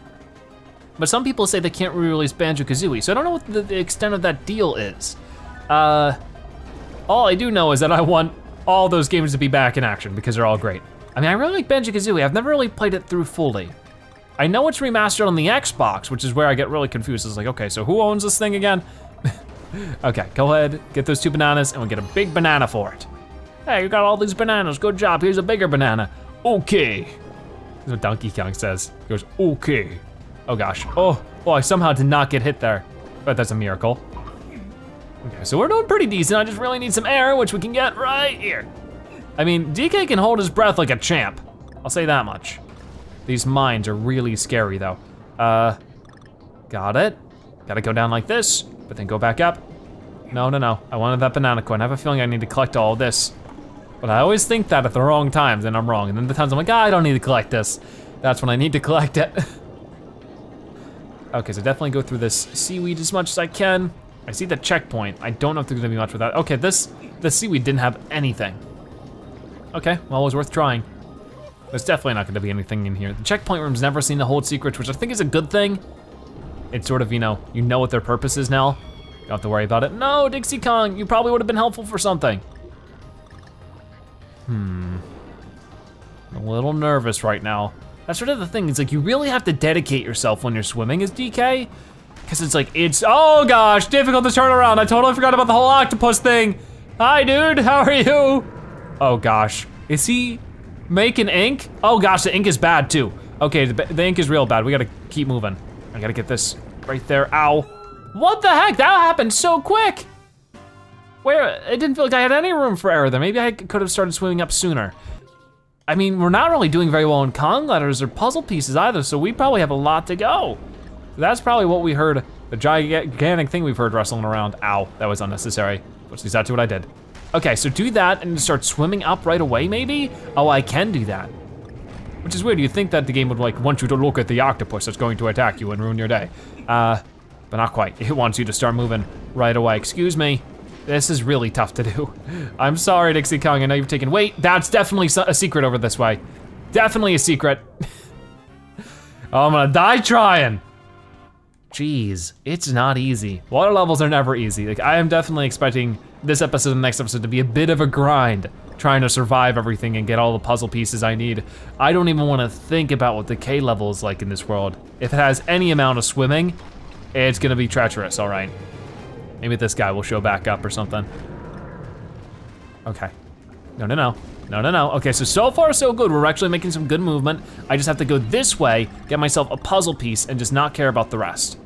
But some people say they can't re-release Banjo-Kazooie, so I don't know what the extent of that deal is. All I do know is that I want all those games to be back in action because they're all great. I mean, I really like Banjo-Kazooie. I've never really played it through fully. I know it's remastered on the Xbox, which is where I get really confused. It's like, okay, so who owns this thing again? Okay, go ahead, get those 2 bananas and we'll get a big banana for it. Hey, you got all these bananas, good job. Here's a bigger banana. Okay. That's what Donkey Kong says. He goes, okay. Oh gosh, oh, I somehow did not get hit there. But that's a miracle. Okay, so we're doing pretty decent. I just really need some air, which we can get right here. I mean, DK can hold his breath like a champ. I'll say that much. These mines are really scary though. Got it. Gotta go down like this, but then go back up. No, no, no, I wanted that banana coin. I have a feeling I need to collect all of this. But I always think that at the wrong times, and I'm wrong. And then the times I'm like, ah, I don't need to collect this. That's when I need to collect it. Okay, so definitely go through this seaweed as much as I can. I see the checkpoint. I don't know if there's gonna be much without. Okay, the seaweed didn't have anything. Okay, well, it was worth trying. There's definitely not gonna be anything in here. The checkpoint room's never seen to hold secrets, which I think is a good thing. It's sort of, you know what their purpose is now. You don't have to worry about it. No, Dixie Kong, you probably would have been helpful for something. I'm a little nervous right now. That's sort of the thing, it's like you really have to dedicate yourself when you're swimming as DK. Cause it's like, oh gosh, difficult to turn around. I totally forgot about the whole octopus thing. Hi dude, how are you? Oh gosh, is he making ink? Oh gosh, the ink is bad too. Okay, the ink is real bad. We gotta keep moving. I gotta get this right there, ow. What the heck, that happened so quick. Where, it didn't feel like I had any room for error there. Maybe I could have started swimming up sooner. I mean, we're not really doing very well in Kong letters or puzzle pieces either, so we probably have a lot to go. That's probably what we heard, the gigantic thing we've heard rustling around. Ow, that was unnecessary. Which is exactly what I did. Okay, so do that and start swimming up right away maybe? Oh, I can do that. Which is weird, you'd think that the game would like want you to look at the octopus that's going to attack you and ruin your day. But not quite, it wants you to start moving right away. Excuse me, this is really tough to do. I'm sorry, Dixie Kong, I know you've taken, wait, that's definitely a secret over this way. Definitely a secret. Oh, I'm gonna die trying. Jeez, it's not easy. Water levels are never easy. Like, I am definitely expecting this episode and the next episode to be a bit of a grind, trying to survive everything and get all the puzzle pieces I need. I don't even wanna think about what the K level is like in this world. If it has any amount of swimming, it's gonna be treacherous, all right. Maybe this guy will show back up or something. Okay, no. Okay, so far so good. We're actually making some good movement. I just have to go this way, get myself a puzzle piece and just not care about the rest.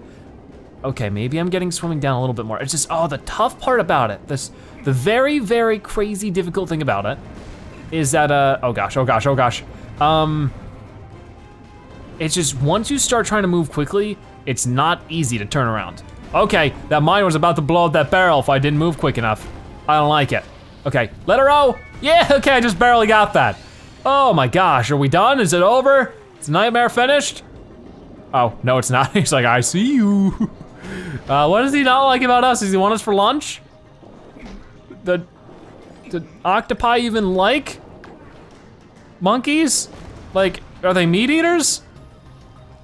Okay, maybe I'm getting swimming down a little bit more. It's just, oh, the tough part about it, the very, very crazy difficult thing about it is that, oh gosh. It's just once you start trying to move quickly, it's not easy to turn around. Okay, that mine was about to blow up that barrel if I didn't move quick enough. I don't like it. Okay, let her roll. Yeah, okay, I just barely got that. Oh my gosh, are we done? Is it over? Is Nightmare finished? Oh, no it's not, he's like, I see you. What does he not like about us? Does he want us for lunch? Did octopi even like monkeys? Like, are they meat eaters?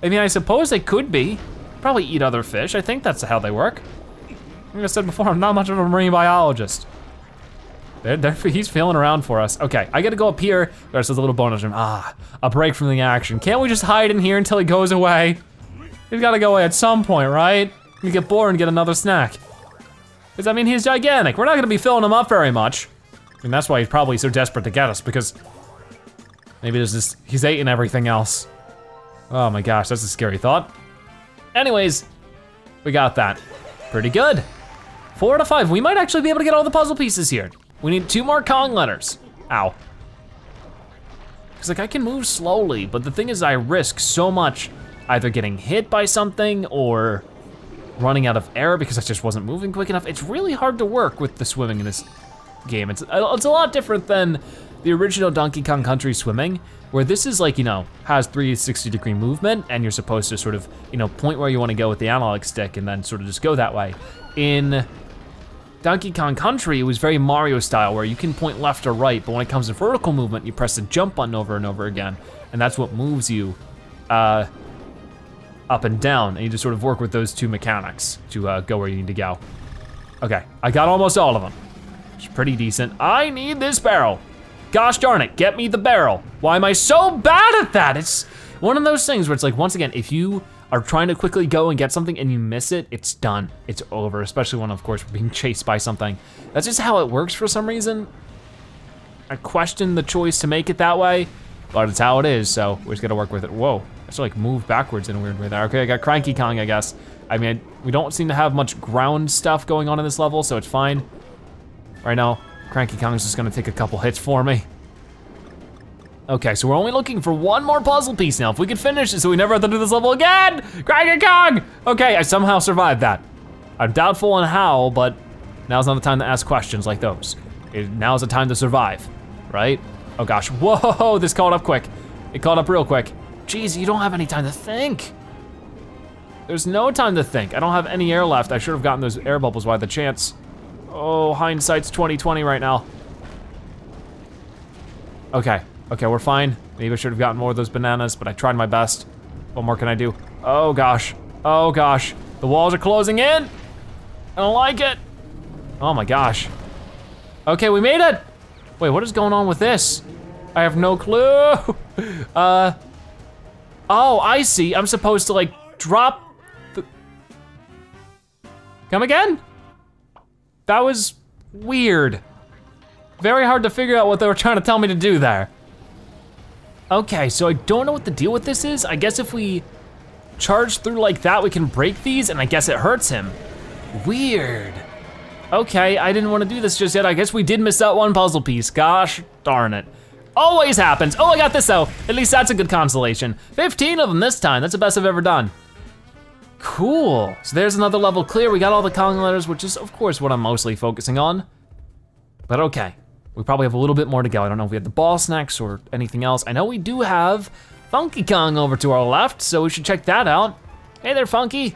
I mean, I suppose they could be. Probably eat other fish, I think that's how they work. Like I said before, I'm not much of a marine biologist. He's feeling around for us. Okay, I gotta go up here. There's a little bonus room. Ah, a break from the action. Can't we just hide in here until he goes away? He's gotta go away at some point, right? You get bored and get another snack. Because I mean, he's gigantic. We're not gonna be filling him up very much. And that's why he's probably so desperate to get us because maybe there's this, he's eating everything else. Oh my gosh, that's a scary thought. Anyways, we got that. Pretty good. 4 out of 5, we might actually be able to get all the puzzle pieces here. We need 2 more Kong letters. Ow. Cause like I can move slowly, but the thing is I risk so much either getting hit by something or running out of air because I just wasn't moving quick enough. It's really hard to work with the swimming in this game. It's a lot different than the original Donkey Kong Country swimming, where this is like, you know, has 360-degree movement and you're supposed to sort of, you know, point where you wanna go with the analog stick and then sort of just go that way. In Donkey Kong Country, it was very Mario style where you can point left or right, but when it comes to vertical movement, you press the jump button over and over again, and that's what moves you up and down, and you just sort of work with those 2 mechanics to go where you need to go. Okay, I got almost all of them. It's pretty decent. I need this barrel. Gosh darn it, get me the barrel. Why am I so bad at that? It's one of those things where it's like, once again, if you are trying to quickly go and get something and you miss it, it's done, it's over, especially when, of course, we're being chased by something. That's just how it works for some reason. I question the choice to make it that way, but it's how it is, so we're just gonna work with it. Whoa, I should like move backwards in a weird way there. Okay, I got Cranky Kong, I guess. I mean, we don't seem to have much ground stuff going on in this level, so it's fine. Right now, Cranky Kong's just gonna take a couple hits for me. Okay, so we're only looking for 1 more puzzle piece now. If we could finish it so we never have to do this level again! Cranky Kong! Okay, I somehow survived that. I'm doubtful on how, but now's not the time to ask questions like those. Now's the time to survive, right? Oh gosh, whoa, this caught up quick. It caught up real quick. Jeez, you don't have any time to think. There's no time to think. I don't have any air left. I should have gotten those air bubbles by the chance. Oh, hindsight's 20/20 right now. Okay. Okay, we're fine. Maybe I should have gotten more of those bananas, but I tried my best. What more can I do? Oh gosh, oh gosh. The walls are closing in. I don't like it. Oh my gosh. Okay, we made it. Wait, what is going on with this? I have no clue. Oh, I see. I'm supposed to like drop the... Come again? That was weird. Very hard to figure out what they were trying to tell me to do there. Okay, so I don't know what the deal with this is. I guess if we charge through like that, we can break these, and I guess it hurts him. Weird. Okay, I didn't want to do this just yet. I guess we did miss out 1 puzzle piece. Gosh darn it. Always happens. Oh, I got this though. At least that's a good consolation. 15 of them this time. That's the best I've ever done. Cool. So there's another level clear. We got all the Kong letters, which is of course what I'm mostly focusing on. But okay, we probably have a little bit more to go. I don't know if we have the boss next or anything else. I know we do have Funky Kong over to our left, so we should check that out. Hey there, Funky.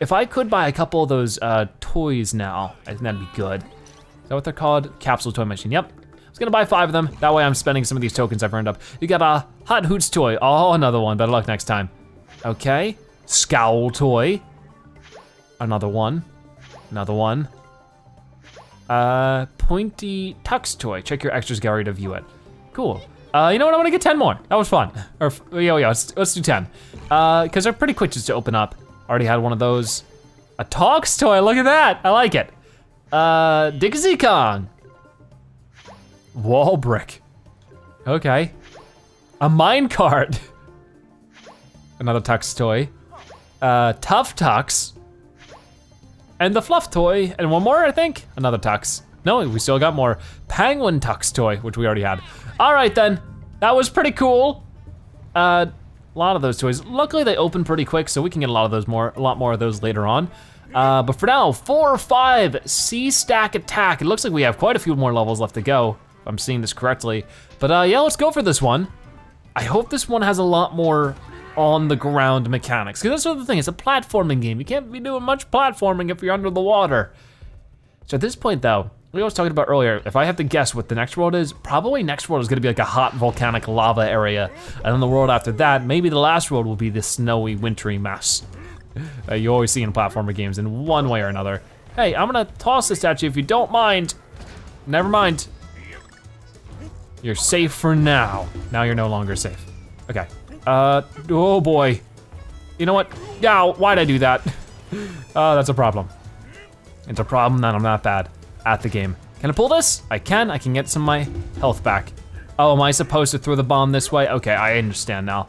If I could buy a couple of those toys now, I think that'd be good. Is that what they're called? Capsule toy machine, yep. I was gonna buy 5 of them. That way I'm spending some of these tokens I've earned up. You got a Hot Hoots toy. Oh, another one, better luck next time. Okay, Scowl toy. Another one, another one. Pointy Tux toy. Check your extras gallery to view it. Cool. You know what? I want to get 10 more. That was fun. Or yeah, let's do 10. Cause they're pretty quick just to open up. Already had one of those. A Tox toy. Look at that. I like it. Dixie Kong. Wall brick. Okay. A minecart. Another Tux toy. Tough Tux. And the fluff toy, and one more, I think? Another Tux. No, we still got more. Penguin Tux toy, which we already had. All right then, that was pretty cool. A lot of those toys. Luckily they open pretty quick, so we can get a lot more of those later on. But for now, 4 or 5, Sea Stack Attack. It looks like we have quite a few more levels left to go, if I'm seeing this correctly. But yeah, let's go for this one. I hope this one has a lot more on the ground mechanics. Cause that's sort of the thing, it's a platforming game. You can't be doing much platforming if you're under the water. So at this point though, we were talking about earlier, if I have to guess what the next world is, probably next world is gonna be like a hot volcanic lava area. And then the world after that, maybe the last world will be this snowy, wintry mess. You always see in platformer games in one way or another. Hey, I'm gonna toss this at you if you don't mind. Never mind. You're safe for now. Now you're no longer safe. Okay. Oh boy. You know what? Yeah, why'd I do that? That's a problem. It's a problem that I'm not bad at the game. Can I pull this? I can get some of my health back. Oh, am I supposed to throw the bomb this way? Okay, I understand now.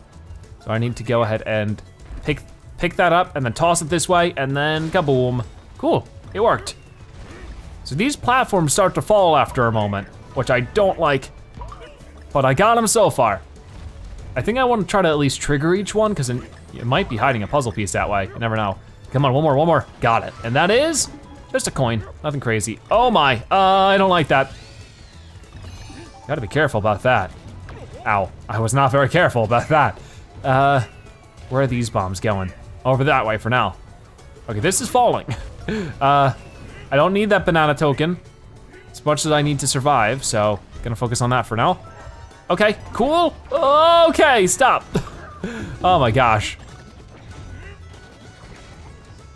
So I need to go ahead and pick that up and then toss it this way and then kaboom. Cool, it worked. So these platforms start to fall after a moment, which I don't like, but I got them so far. I think I want to try to at least trigger each one because it might be hiding a puzzle piece that way, you never know. Come on, one more, got it. And that is just a coin, nothing crazy. Oh my, I don't like that. Gotta be careful about that. Ow, I was not very careful about that. Where are these bombs going? Over that way for now. Okay, this is falling. I don't need that banana token as much as I need to survive, so gonna focus on that for now. Okay, cool. Okay, stop. Oh my gosh.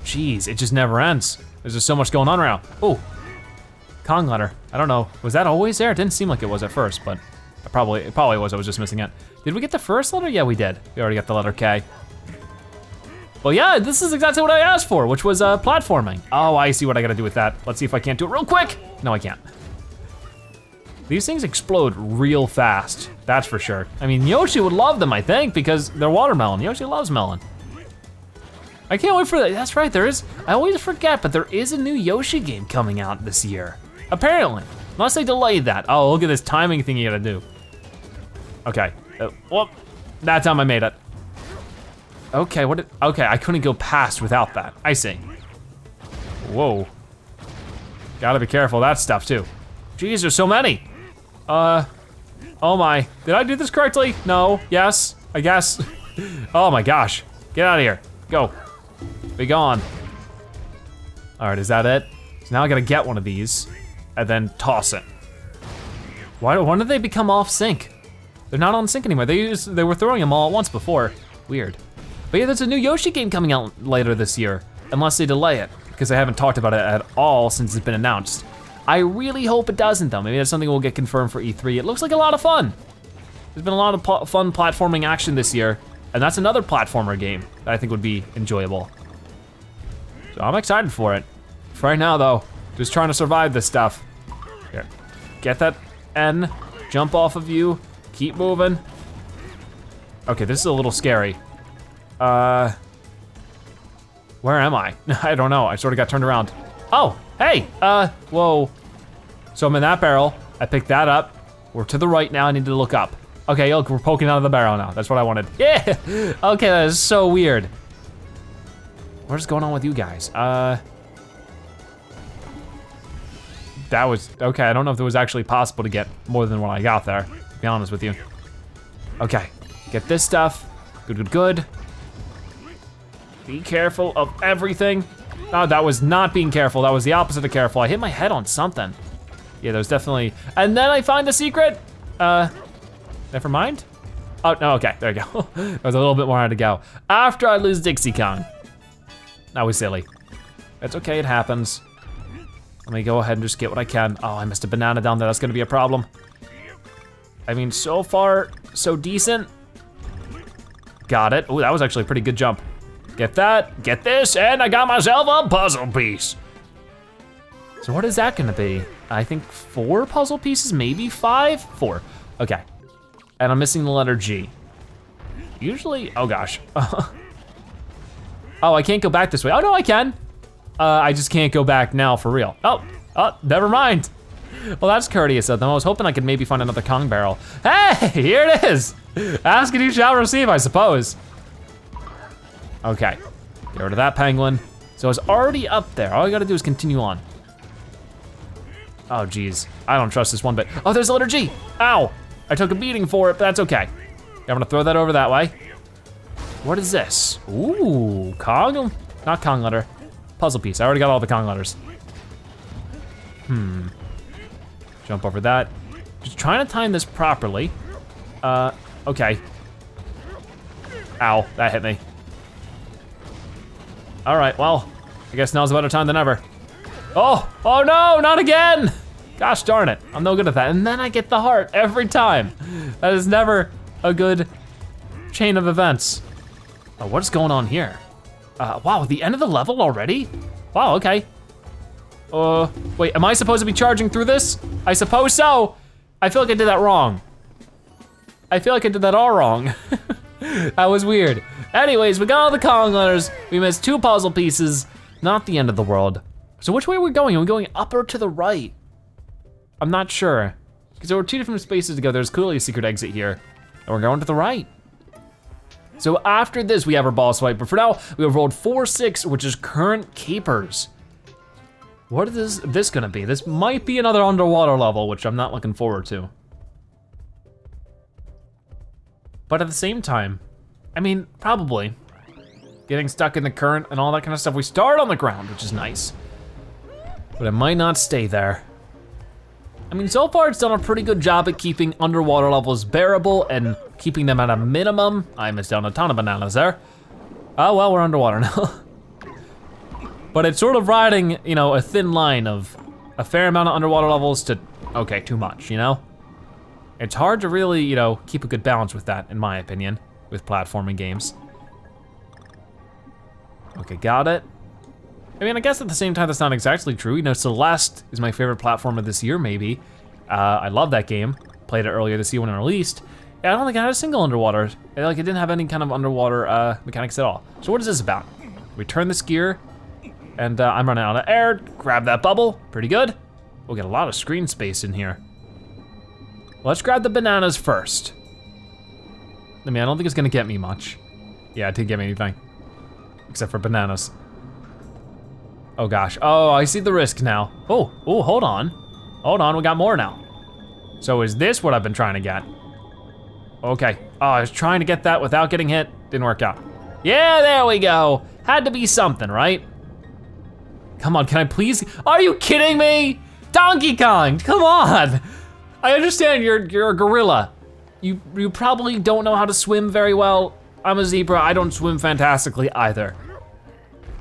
Jeez, it just never ends. There's just so much going on around. Oh, Kong letter. I don't know, was that always there? It didn't seem like it was at first, but it probably was, I was just missing it. Did we get the first letter? Yeah, we did. We already got the letter K. Well, yeah, this is exactly what I asked for, which was platforming. Oh, I see what I gotta do with that. Let's see if I can't do it real quick. No, I can't. These things explode real fast, that's for sure. I mean, Yoshi would love them, I think, because they're watermelon. Yoshi loves melon. I can't wait for that, that's right, there is, I always forget, but there is a new Yoshi game coming out this year, apparently. Unless they delay that. Oh, look at this timing thing you gotta do. Okay, well, that time I made it. Okay, okay, I couldn't go past without that, I see. Whoa, gotta be careful of that stuff too. Jeez, there's so many. Oh my, did I do this correctly? No, yes, I guess. Oh my gosh, get out of here, go, be gone. All right, is that it? So now I gotta get one of these and then toss it. Why did they become off sync? They're not on sync anymore, they were throwing them all at once before, weird. But yeah, there's a new Yoshi game coming out later this year, unless they delay it, because I haven't talked about it at all since it's been announced. I really hope it doesn't though. Maybe that's something we'll get confirmed for E3. It looks like a lot of fun. There's been a lot of fun platforming action this year, and that's another platformer game that I think would be enjoyable. So I'm excited for it. For right now though, just trying to survive this stuff. Here, get that N, jump off of you, keep moving. Okay, this is a little scary. Where am I? I don't know, I sort of got turned around. Oh. Hey, whoa. So I'm in that barrel, I picked that up. We're to the right now, I need to look up. Okay, look, we're poking out of the barrel now, that's what I wanted. Yeah, okay, that is so weird. What is going on with you guys? That was, okay, I don't know if it was actually possible to get more than what I got there, to be honest with you. Okay, get this stuff. Good, good, good. Be careful of everything. No, that was not being careful. That was the opposite of careful. I hit my head on something. Yeah, that was definitely, and then I find a secret. Never mind. Oh, no, okay, there you go. There was a little bit more how to go. After I lose Dixie Kong. That was silly. That's okay, it happens. Let me go ahead and just get what I can. Oh, I missed a banana down there. That's gonna be a problem. I mean, so far, so decent. Got it. Oh, that was actually a pretty good jump. Get that, get this, and I got myself a puzzle piece. So what is that gonna be? I think 4 puzzle pieces, maybe 5? 4, okay. And I'm missing the letter G. Usually, oh gosh. Oh, I can't go back this way. Oh no, I can. I just can't go back now for real. Oh, never mind. Well, that's courteous of them. I was hoping I could maybe find another Kong barrel. Hey, here it is. Ask and you shall receive, I suppose. Okay, get rid of that penguin. So it's already up there. All I gotta do is continue on. Oh geez, I don't trust this one bit. Oh, there's the letter G. Ow, I took a beating for it, but that's okay. I'm gonna throw that over that way. What is this? Ooh, Kong? Not Kong letter. Puzzle piece, I already got all the Kong letters. Hmm, jump over that. Just trying to time this properly. Okay. Ow, that hit me. All right, well, I guess now's a better time than ever. Oh no, not again! Gosh darn it, I'm no good at that. And then I get the heart every time. That is never a good chain of events. Oh, what is going on here? Wow, the end of the level already? Wow, okay. Wait, am I supposed to be charging through this? I suppose so. I feel like I did that wrong. I feel like I did that all wrong. That was weird. Anyways, we got all the Kong letters. We missed 2 puzzle pieces. Not the end of the world. So which way are we going? Are we going up or to the right? I'm not sure. Because there were 2 different spaces to go. There's clearly a secret exit here. And we're going to the right. So after this, we have our boss fight, but for now, we have rolled 4-6, which is Current Capers. What is this gonna be? This might be another underwater level, which I'm not looking forward to. But at the same time, I mean, probably. Getting stuck in the current and all that kind of stuff. We start on the ground, which is nice. But it might not stay there. I mean, so far it's done a pretty good job at keeping underwater levels bearable and keeping them at a minimum. I missed out on a ton of bananas there. Oh well, we're underwater now. But it's sort of riding, you know, a thin line of a fair amount of underwater levels to, okay, too much, you know? It's hard to really, you know, keep a good balance with that, in my opinion, with platforming games. Okay, got it. I mean, I guess at the same time, that's not exactly true. You know, Celeste is my favorite platformer this year, maybe. I love that game. Played it earlier this year when it released. And I don't think I had a single underwater. Like, it didn't have any kind of underwater mechanics at all. So what is this about? We turn this gear, and I'm running out of air. Grab that bubble, pretty good. We'll get a lot of screen space in here. Let's grab the bananas first. I mean, I don't think it's gonna get me much. Yeah, it didn't get me anything, except for bananas. Oh gosh, oh, I see the risk now. Oh, hold on, we got more now. So is this what I've been trying to get? Okay, oh, I was trying to get that without getting hit, didn't work out. Yeah, there we go, had to be something, right? Come on, can I please, are you kidding me? Donkey Kong, come on. I understand you're a gorilla. You probably don't know how to swim very well. I'm a zebra, I don't swim fantastically either.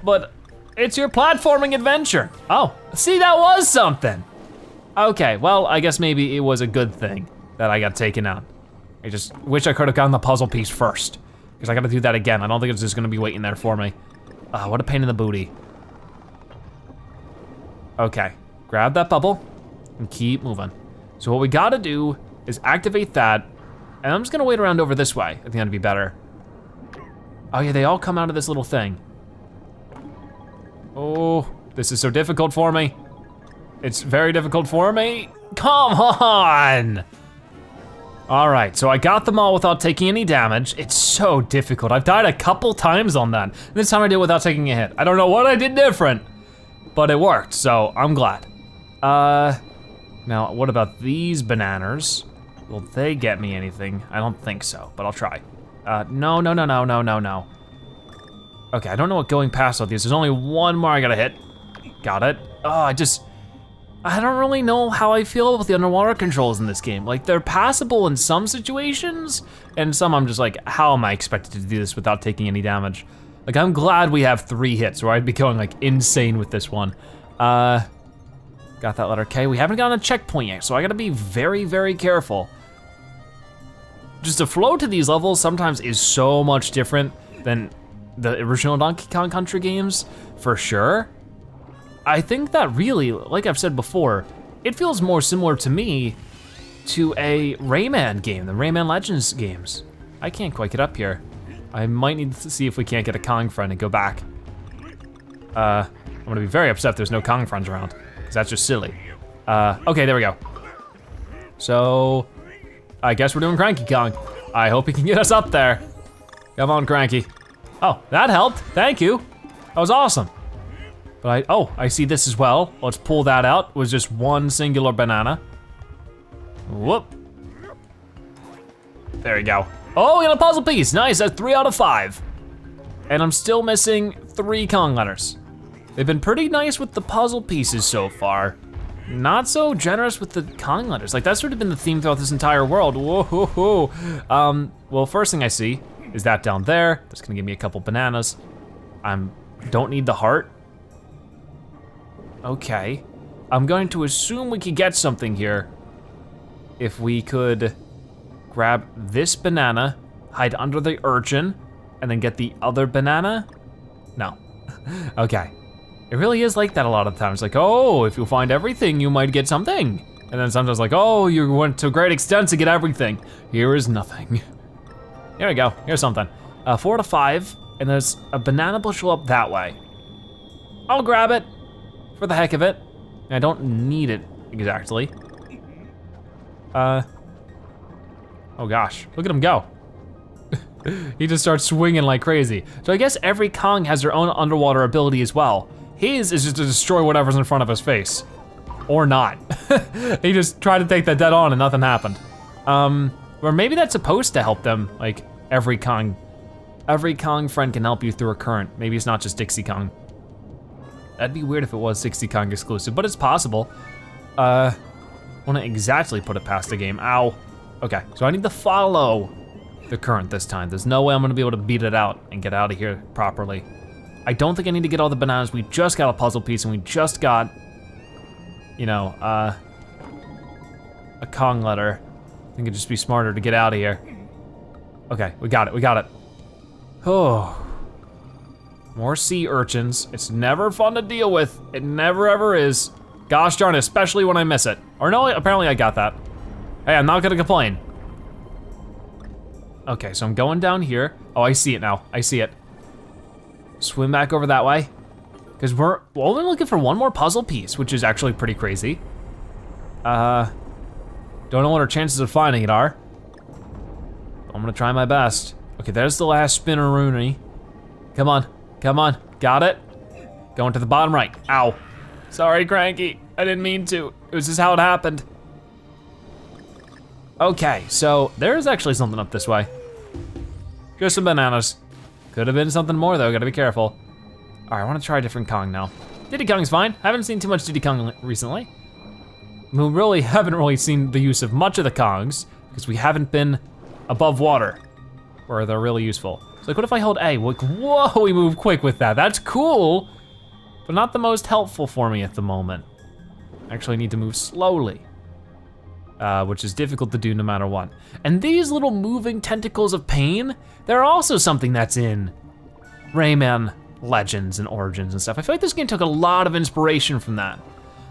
But, it's your platforming adventure. Oh, see, that was something. Okay, well, I guess maybe it was a good thing that I got taken out. I just wish I could've gotten the puzzle piece first, because I gotta do that again. I don't think it's just gonna be waiting there for me. Oh, what a pain in the booty. Okay, grab that bubble and keep moving. So what we gotta do is activate that, and I'm just gonna wait around over this way. I think that'd be better. Oh yeah, they all come out of this little thing. Oh, this is so difficult for me. It's very difficult for me. Come on. All right, so I got them all without taking any damage. It's so difficult. I've died a couple times on that. And this time I did it without taking a hit. I don't know what I did different, but it worked, so I'm glad. Now, what about these bananas? Will they get me anything? I don't think so, but I'll try. No, no, no, no, no, no, no. Okay, I don't know what going past all these. There's only one more I gotta hit. Got it. Oh, I don't really know how I feel about the underwater controls in this game. Like, they're passable in some situations, and some I'm just like, how am I expected to do this without taking any damage? Like, I'm glad we have 3 hits, or I'd be going like insane with this one. Got that letter K. We haven't gotten a checkpoint yet, so I gotta be very, very careful. Just the flow to these levels sometimes is so much different than the original Donkey Kong Country games, for sure. I think that really, like I've said before, it feels more similar to me to a Rayman game, the Rayman Legends games. I can't quite get up here. I might need to see if we can't get a Kong friend and go back. I'm gonna be very upset if there's no Kong friends around, because that's just silly. Okay, there we go. So, I guess we're doing Cranky Kong. I hope he can get us up there. Come on, Cranky. Oh, that helped, thank you. That was awesome. Oh, I see this as well. Let's pull that out. It was just one singular banana. Whoop. There we go. Oh, we got a puzzle piece. Nice, that's 3 out of 5. And I'm still missing 3 Kong letters. They've been pretty nice with the puzzle pieces so far. Not so generous with the Kong letters. Like, that's sort of been the theme throughout this entire world. Whoa, ho, ho. Well, first thing I see is that down there. That's gonna give me a couple bananas. Don't need the heart. Okay, I'm going to assume we could get something here if we could grab this banana, hide under the urchin, and then get the other banana? No, okay. It really is like that a lot of times, like, oh, if you find everything, you might get something. And then sometimes like, oh, you went to great extents to get everything. Here is nothing. Here we go, here's something. 4 out of 5, and there's a banana bushel up that way. I'll grab it. For the heck of it. I don't need it exactly. Oh gosh, look at him go. He just starts swinging like crazy. So I guess every Kong has their own underwater ability as well. His is just to destroy whatever's in front of his face. Or not. He just tried to take that dead on and nothing happened. Or maybe that's supposed to help them, like every Kong friend can help you through a current. Maybe it's not just Dixie Kong. That'd be weird if it was Dixie Kong exclusive, but it's possible. Wouldn't exactly put it past the game, ow. Okay, so I need to follow the current this time. There's no way I'm gonna be able to beat it out and get out of here properly. I don't think I need to get all the bananas. We just got a puzzle piece and we just got, you know, a Kong letter. I think it'd just be smarter to get out of here. Okay, we got it, we got it. Oh. More sea urchins. It's never fun to deal with. It never ever is. Gosh darn, especially when I miss it. Or no, apparently I got that. Hey, I'm not gonna complain. Okay, so I'm going down here. Oh, I see it now, I see it. Swim back over that way. Cause we're only looking for one more puzzle piece, which is actually pretty crazy. Don't know what our chances of finding it are. I'm gonna try my best. Okay, there's the last spinneroony. Come on. Come on, got it? Going to the bottom right, ow. Sorry, Cranky, I didn't mean to. It was just how it happened. Okay, so there is actually something up this way. Just some bananas. Could have been something more though, gotta be careful. All right, I wanna try a different Kong now. Diddy Kong's fine, I haven't seen too much Diddy Kong recently. We really haven't really seen the use of much of the Kongs because we haven't been above water where they're really useful. Like, what if I hold A? Like, whoa, we move quick with that. That's cool, but not the most helpful for me at the moment. Actually, I need to move slowly, which is difficult to do no matter what. And these little moving tentacles of pain, they're also something that's in Rayman Legends and Origins and stuff. I feel like this game took a lot of inspiration from that.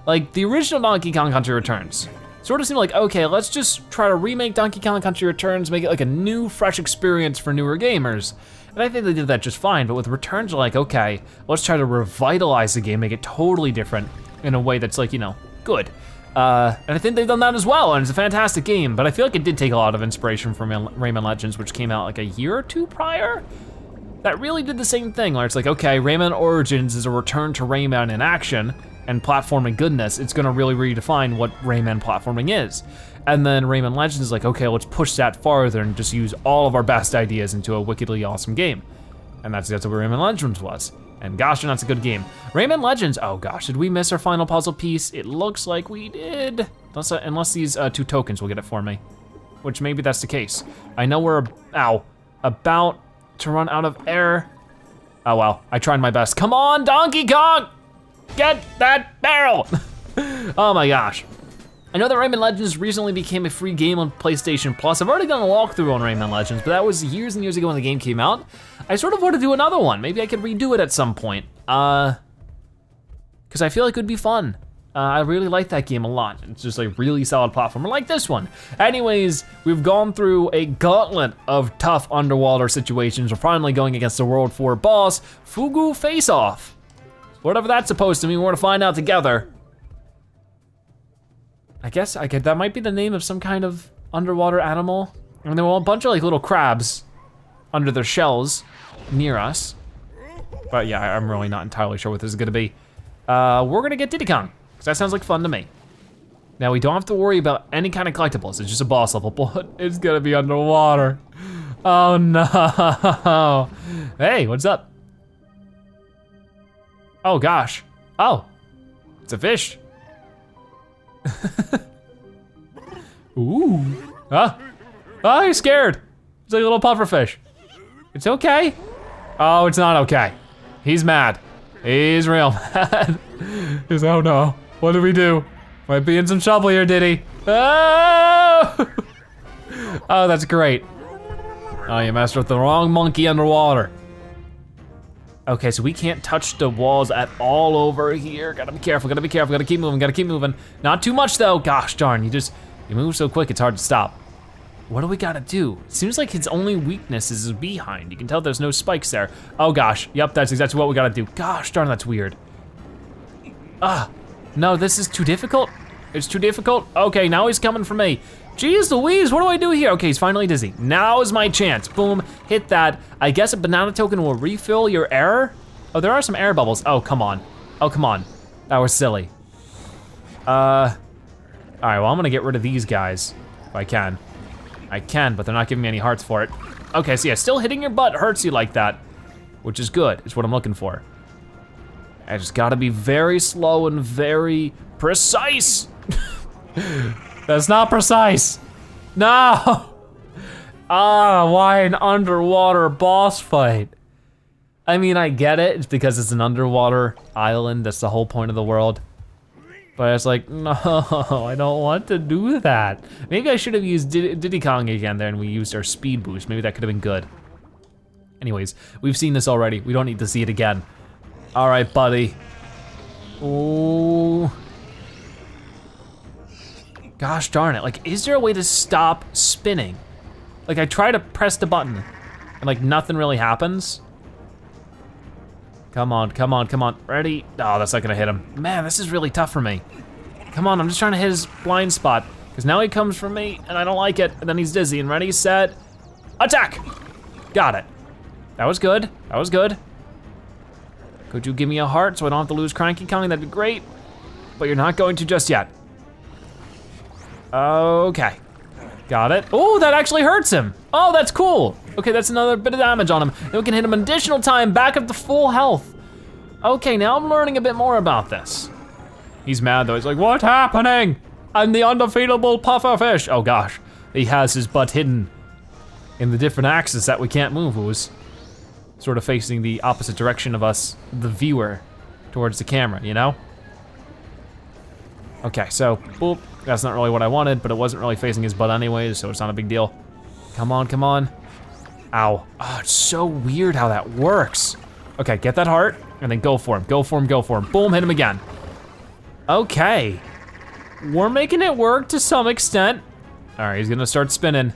Like, the original Donkey Kong Country Returns sort of seemed like, okay, let's just try to remake Donkey Kong Country Returns, make it like a new, fresh experience for newer gamers. And I think they did that just fine, but with Returns, you're like, okay, let's try to revitalize the game, make it totally different in a way that's like, you know, good. And I think they've done that as well, and it's a fantastic game, but I feel like it did take a lot of inspiration from Rayman Legends, which came out like a year or two prior. That really did the same thing, where it's like, okay, Rayman Origins is a return to Rayman in action and platforming goodness. It's gonna really redefine what Rayman platforming is. And then Rayman Legends is like, okay, let's push that farther and just use all of our best ideas into a wickedly awesome game. And that's what Rayman Legends was. And gosh, that's a good game. Rayman Legends, oh gosh, did we miss our final puzzle piece? It looks like we did. Unless these two tokens will get it for me, which maybe that's the case. I know we're, about to run out of air. Oh well, I tried my best. Come on, Donkey Kong! Get that barrel! Oh my gosh. I know that Rayman Legends recently became a free game on PlayStation Plus. I've already done a walkthrough on Rayman Legends, but that was years and years ago when the game came out. I sort of want to do another one. Maybe I could redo it at some point. Cause I feel like it would be fun. I really like that game a lot. It's just a really solid platformer like this one. Anyways, we've gone through a gauntlet of tough underwater situations. We're finally going against the World 4 boss, Fugu Faceoff. Whatever that's supposed to mean, we're gonna find out together. I guess I could, that might be the name of some kind of underwater animal. I mean, there were a bunch of like little crabs under their shells near us. But yeah, I'm really not entirely sure what this is gonna be. We're gonna get Diddy Kong, because that sounds like fun to me. Now we don't have to worry about any kind of collectibles, it's just a boss level, but it's gonna be underwater. Oh no. Hey, what's up? Oh gosh, oh, it's a fish. Ooh, huh? Oh, you're scared. It's like a little pufferfish. It's okay. Oh, it's not okay. He's mad. He's real mad. He's, oh no, what do we do? Might be in some trouble here, Diddy. Oh! Oh, that's great. Oh, you messed with the wrong monkey underwater. Okay, so we can't touch the walls at all over here. Gotta be careful, gotta be careful, gotta keep moving, gotta keep moving. Not too much though, gosh darn, you move so quick, it's hard to stop. What do we gotta do? It seems like his only weakness is his behind. You can tell there's no spikes there. Oh gosh, yep, that's exactly what we gotta do. Gosh darn, that's weird. Ah, no, this is too difficult. It's too difficult. Okay, now he's coming for me. Jeez Louise, what do I do here? Okay, he's finally dizzy. Now is my chance, boom, hit that. I guess a banana token will refill your air? Oh, there are some air bubbles. Oh, come on. Oh, come on. That was silly. All right, well, I'm gonna get rid of these guys if I can. I can, but they're not giving me any hearts for it. Okay, so yeah, still hitting your butt hurts you like that, which is good, it's what I'm looking for. I just gotta be very slow and very precise. That's not precise. No. Ah, why an underwater boss fight? I mean, I get it. It's because it's an underwater island. That's the whole point of the world. But it's like, no, I don't want to do that. Maybe I should have used Diddy Kong again there and we used our speed boost. Maybe that could have been good. Anyways, we've seen this already. We don't need to see it again. All right, buddy. Ooh. Gosh darn it, like, is there a way to stop spinning? Like, I try to press the button, and like, nothing really happens. Come on, come on, come on, ready? Oh, that's not gonna hit him. Man, this is really tough for me. Come on, I'm just trying to hit his blind spot, because now he comes for me, and I don't like it, and then he's dizzy, and ready, set, attack! Got it. That was good, that was good. Could you give me a heart so I don't have to lose Cranky Kong? That'd be great, but you're not going to just yet. Okay, got it. Oh, that actually hurts him. Oh, that's cool. Okay, that's another bit of damage on him. Then we can hit him an additional time, back up to full health. Okay, now I'm learning a bit more about this. He's mad though, he's like, what's happening? I'm the undefeatable pufferfish. Oh gosh, he has his butt hidden in the different axis that we can't move. It was sort of facing the opposite direction of us, the viewer, towards the camera, you know? Okay, so, boop. That's not really what I wanted, but it wasn't really facing his butt anyways, so it's not a big deal. Come on, come on. Ow. Oh, it's so weird how that works. Okay, get that heart, and then go for him, go for him, go for him. Boom, hit him again. Okay. We're making it work to some extent. All right, he's gonna start spinning.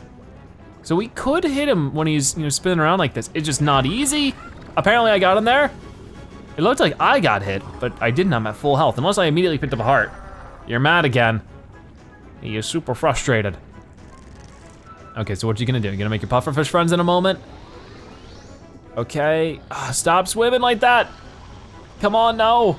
So we could hit him when he's, you know, spinning around like this. It's just not easy. Apparently I got him there. It looked like I got hit, but I didn't. I'm at full health, unless I immediately picked up a heart. You're mad again. You're super frustrated. Okay, so what you gonna do? You gonna make your pufferfish friends in a moment? Okay, stop swimming like that. Come on, no.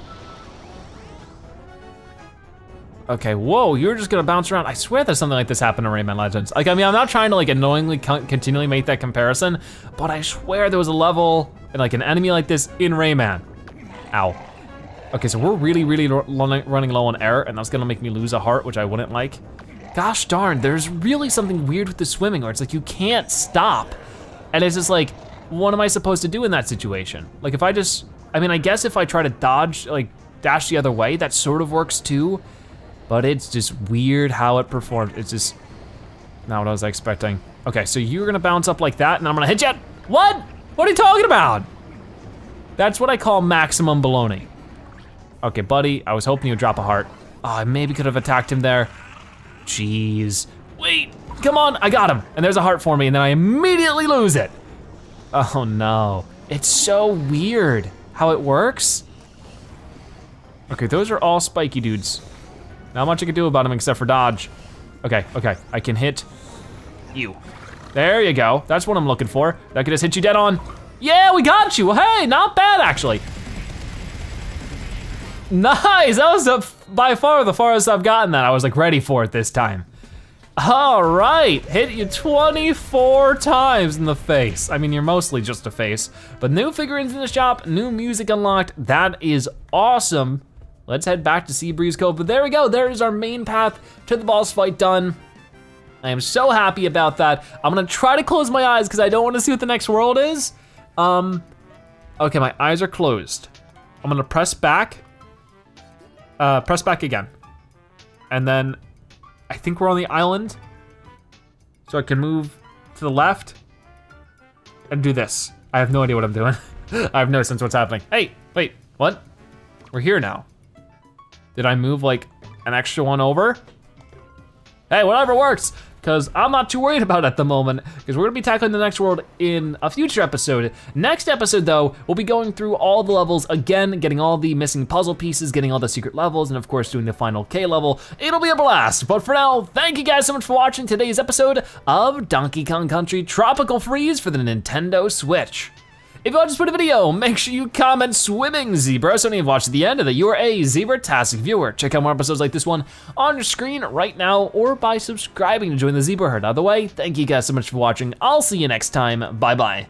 Okay, whoa, you're just gonna bounce around. I swear there's something like this happened in Rayman Legends. Like, I mean, I'm not trying to like annoyingly continually make that comparison, but I swear there was a level and like an enemy like this in Rayman. Ow. Okay, so we're really running low on air, and that's gonna make me lose a heart, which I wouldn't like. Gosh darn, there's really something weird with the swimming, or it's like you can't stop. And it's just like, what am I supposed to do in that situation? Like if I just, I mean, I guess if I try to dodge, like dash the other way, that sort of works too, but it's just weird how it performed. It's just not what I was expecting. Okay, so you're gonna bounce up like that, and I'm gonna hit you. What? What are you talking about? That's what I call maximum baloney. Okay, buddy, I was hoping you would drop a heart. Oh, I maybe could have attacked him there. Jeez. Wait, come on, I got him. And there's a heart for me, and then I immediately lose it. Oh no, it's so weird how it works. Okay, those are all spiky dudes. Not much I can do about them except for dodge. Okay, okay, I can hit you. There you go, that's what I'm looking for. That could just hit you dead on. Yeah, we got you, hey, not bad actually. Nice, that was by far the farthest I've gotten that. I was like ready for it this time. All right, hit you 24 times in the face. I mean, you're mostly just a face, but new figurines in the shop, new music unlocked, that is awesome. Let's head back to Sea Breeze Cove, but there we go, there is our main path to the boss fight done. I am so happy about that. I'm gonna try to close my eyes because I don't wanna see what the next world is. Okay, my eyes are closed. I'm gonna press back. Press back again. And then I think we're on the island. So I can move to the left and do this. I have no idea what I'm doing. I have no sense what's happening. Hey, wait, what? We're here now. Did I move like an extra one over? Hey, whatever works, because I'm not too worried about it at the moment, because we're gonna be tackling the next world in a future episode. Next episode though, we'll be going through all the levels again, getting all the missing puzzle pieces, getting all the secret levels, and of course doing the final K level. It'll be a blast, but for now, thank you guys so much for watching today's episode of Donkey Kong Country Tropical Freeze for the Nintendo Switch. If you watched this part of the video, make sure you comment swimming zebra so you've watched to the end, that you are a zebra-tastic viewer. Check out more episodes like this one on your screen right now or by subscribing to join the zebra herd. Either way, thank you guys so much for watching. I'll see you next time, bye-bye.